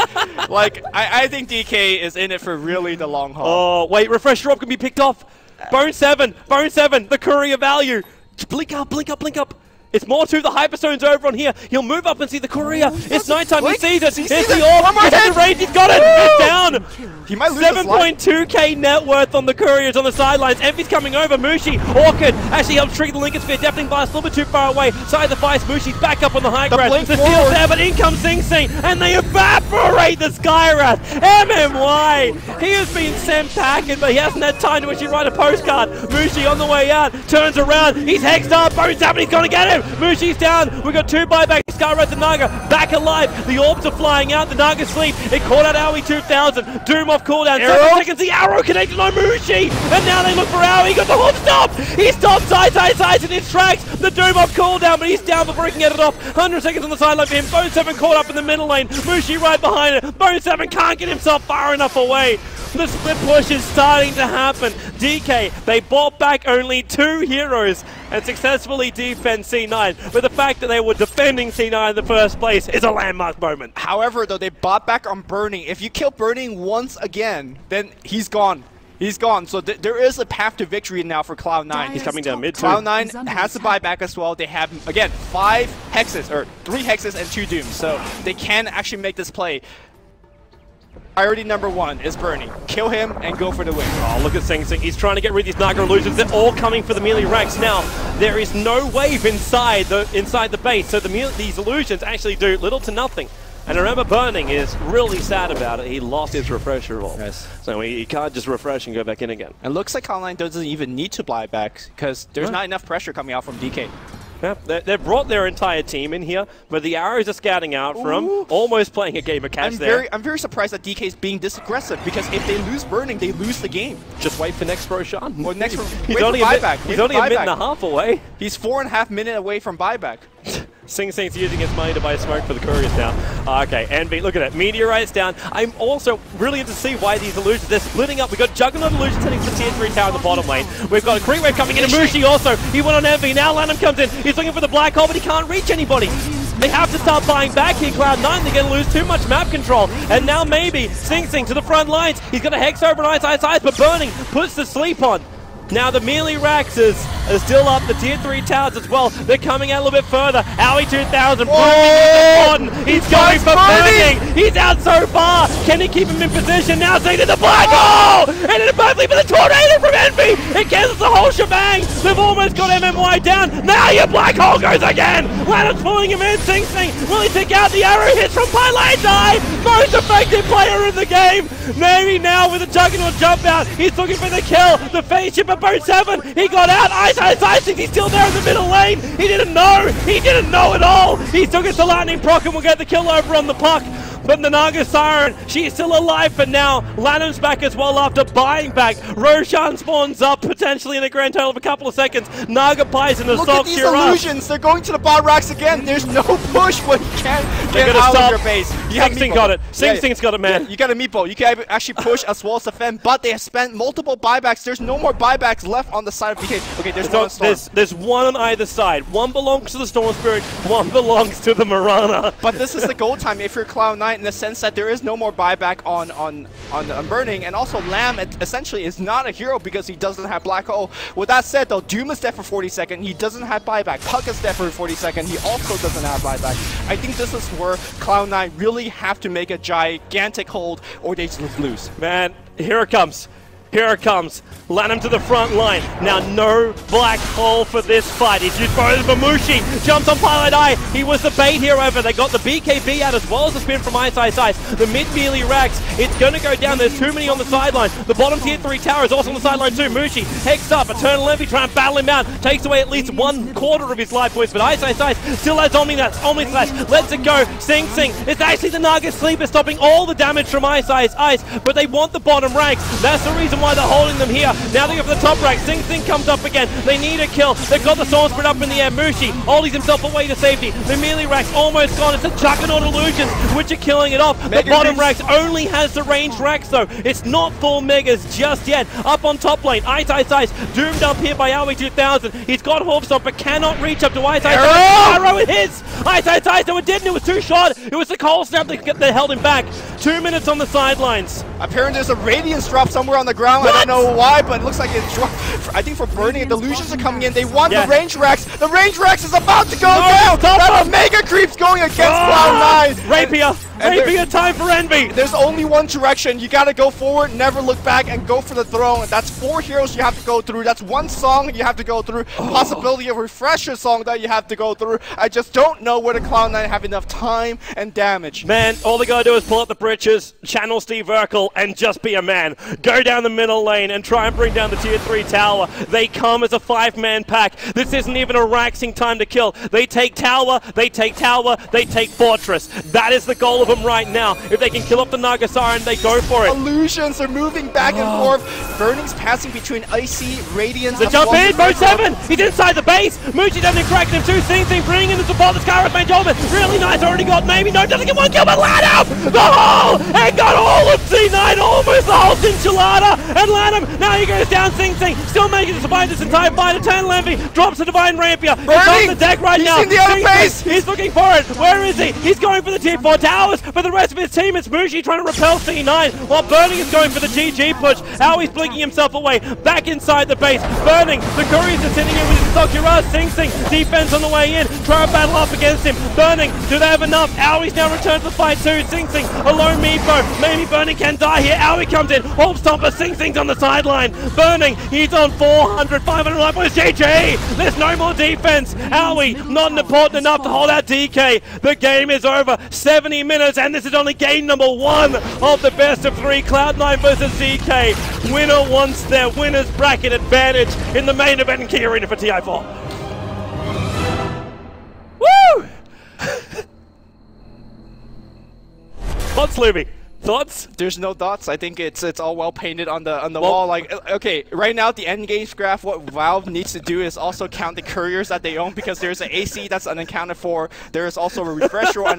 like, I, I think D K is in it for really the long haul. Oh, wait, Refresher Orb can be picked off. Bone seven, Bone seven, the courier value. Blink up, blink up, blink up. It's more to the Hyperstone's over on here. He'll move up and see the courier. Oh, it's nighttime. He sees it. He sees the orb. It's the rage. He's got it. Woo! It's down. He might lose. seven point two K net worth on the couriers on the sidelines. Envy's coming over. Mushi, Orchid actually helps trigger the Linken Sphere. Deafening Blast a little bit too far away. Side the Vice. Mushi's back up on the high ground. The, the steal's there, but in comes Sing Sing, and they evaporate the Skywrath. M M Y. He has been sent packing, but he hasn't had time to actually write a postcard. Mushi on the way out turns around. He's hexed up. Bones up, and he's gonna get him. Mushi's down, we've got two buybacks, Skywrath and Naga back alive, the orbs are flying out, the Naga sleep, it caught out Aui two thousand, Doom off cooldown, seven seconds, the arrow connected on Mushi, and now they look for Aui, he got the hoof stop, he stops iceiceice in his tracks, the Doom off cooldown, but he's down before he can get it off, one hundred seconds on the sideline for him, Bone seven caught up in the middle lane, Mushi right behind it, Bone seven can't get himself far enough away, the split push is starting to happen, D K, they bought back only two heroes, and successfully defend C nine, but the fact that they were defending C nine in the first place is a landmark moment. However, though, they bought back on Burning. If you kill Burning once again, then he's gone. He's gone. So th there is a path to victory now for Cloud nine. He's coming down mid. Cloud nine has to buy back as well. They have, again, five hexes, or three hexes and two dooms, so they can actually make this play. Priority number one is Burning. Kill him and go for the win. Oh, look at Sing Sing. He's trying to get rid of these Naga illusions. They're all coming for the melee racks now. There is no wave inside the inside the base, so the these illusions actually do little to nothing. And remember, Burning is really sad about it. He lost his Refresher Orb. Yes. So he, he can't just refresh and go back in again. And looks like Cloud nine doesn't even need to buy back because there's no. not enough pressure coming out from D K. Yeah, they've brought their entire team in here, but the arrows are scouting out for him, almost playing a game of catch I'm there. Very, I'm very surprised that D K is being this aggressive, because if they lose Burning, they lose the game. Just wait for next Roshan. Or next he's only a buyback. He's only a minute and a half away. He's four and a half minute away from buyback. Sing Sing's using his money to buy smoke for the couriers now. Okay, Envy, look at it. Meteorite's down. I'm also really interested to see why these illusions, they're splitting up. We've got Juggernaut illusions heading to the tier three tower in the bottom lane. We've got a Creep Wave coming in, and Mushi also. He went on Envy, now Lanham comes in. He's looking for the Black Hole, but he can't reach anybody. They have to start buying back here, Cloud nine. They're going to lose too much map control. And now maybe Sing Sing to the front lines. He's got a Hex over and iceiceice, but Burning puts the sleep on. Now the melee racks is is still up. The tier three towers as well. They're coming out a little bit further. Aui two thousand. Oh, he's he's going for burning. burning. He's out so far. Can he keep him in position? Now Zing to the black hole. Oh! And it perfectly for the tornado from Envy. It cancels the whole shebang. They've almost got M M Y down. Now your black hole goes again. Lanham's pulling him in. Sing Sing. Will he take out the arrow hits from PilotEye? Most effective player in the game. Maybe now with a Juggernaut jump out. He's looking for the kill. The face ship of Bone seven. He got out. iceiceice. He's still there in the middle lane. He didn't know. He didn't know at all. He took us to Lightning Proc and we'll get the kill over on the Puck. But the Naga Siren, she's still alive for now. Lanham's back as well after buying back. Roshan spawns up potentially in a grand total of a couple of seconds. Naga buys an assault. Look at these illusions. They're going to the bot racks again. There's no push, but you can't They're get out of your base. You Sing Sing got it. Sing yeah, Sing's got it, man. Yeah, you got a Meepo. You can actually push as well as defend, but they have spent multiple buybacks. There's no more buybacks left on the side of D K. Okay, there's one Storm. There's, there's one on either side. One belongs to the Storm Spirit, one belongs to the Mirana. But this is the goal time if you're Cloud nine. In the sense that there is no more buyback on on on, on Burning, and also Lam essentially is not a hero because he doesn't have Black Hole. With that said, though, Doom is dead for forty seconds. He doesn't have buyback. Puck is dead for forty seconds. He also doesn't have buyback. I think this is where Cloud nine really have to make a gigantic hold, or they just lose. Man, here it comes. Here it comes. Lanham to the front line. Now no black hole for this fight. He's used both for Mushi. Jumps on PilotEye. He was the bait here over. They got the B K B out as well as the spin from iceiceice. The mid melee racks. It's going to go down. There's too many on the sideline. The bottom tier three tower is also on the sideline too. Mushi hexed up. Eternal Envy trying to battle him out. Takes away at least one quarter of his life points. But iceiceice still has Omni Nuts. Omni Slash. Lets it go. Sing Sing. It's actually the Naga Sleeper stopping all the damage from iceiceice. But they want the bottom ranks. That's the reason why They're holding them here. Now they go for the top rack. Sing Sing comes up again. They need a kill. They've got the Storm Spirit up in the air. Mushi oldies himself away to safety. The melee rack's almost gone. It's the Juggernaut illusions which are killing it off. Mega the bottom racks only has the range racks though. It's not full megas just yet. Up on top lane, iceiceice doomed up here by Aui two thousand. He's got Horbs up but cannot reach up to iceiceice. Arrow it hits. iceiceice, no it didn't. It was two shot. It was the cold snap that, that held him back. Two minutes on the sidelines. Apparently there's a Radiance drop somewhere on the ground. What? I don't know why, but it looks like it's dropped. I think for Burning, the delusions are coming in. They want yeah. the range racks. The range racks is about to go no, down. That's Mega Creeps going against Cloud nine. Oh, Rapier. And Rapier time for Envy. There's only one direction. You got to go forward, never look back, and go for the throne. That's four heroes you have to go through. That's one song you have to go through. Oh. Possibility of refresher song that you have to go through. I just don't know whether Cloud nine have enough time and damage. Man, all they got to do is pull up the britches, channel Steve Urkel, and just be a man. Go down the middle lane and try and bring down the tier three tower. They come as a five-man pack. This isn't even a raxing time to kill. They take tower, they take tower, they take fortress. That is the goal of them right now. If they can kill up the Naga Siren, they go for it. Illusions are moving back and oh. forth. Burning's passing between Icy, Radiance, the jump in, Bone seven! He's inside the base! Mushi doesn't crack him too. Sing Sing bringing in the support. This car with Manjolman. Really nice. Already got maybe. No, doesn't get one kill, but Lanham! The hole! And got all of C nine! Almost the whole enchilada! And Lanham, now he goes down. Sing Sing still making it survive this entire fight. Eternal Envy drops the Divine Rapier. Burning. It's on the deck right he's now. In the other base. He's looking for it. Where is he? He's going for the tier four towers. For the rest of his team, it's Mushi trying to repel C nine while Burning is going for the G G push. Aui's blinking himself away. Back inside the base. Burning, the couriers are sitting in with his Sakura. Sing Sing, defense on the way in. Try to battle up against him. Burning, do they have enough? Aui's now returned to the fight too. Sing Sing, alone Meepo. Maybe Burning can die here. Aui comes in. Orb Stomper, Sing Sing's on the sideline. Burning, he's on four hundred, five hundred life points. G G! There's no more defense. Aui, not important enough to hold out D K. The game is over. seventy minutes, and this is only game number one of the best of three. Cloud nine versus D K. Winner wants their winner's bracket advantage in the main event in Key Arena for T I four. Woo! What's Luby? Thoughts? There's no dots. I think it's it's all well painted on the on the well, wall. Like, okay, right now the end game graph. What Valve needs to do is also count the couriers that they own because there's an A C that's unaccounted for. There is also a refresher on.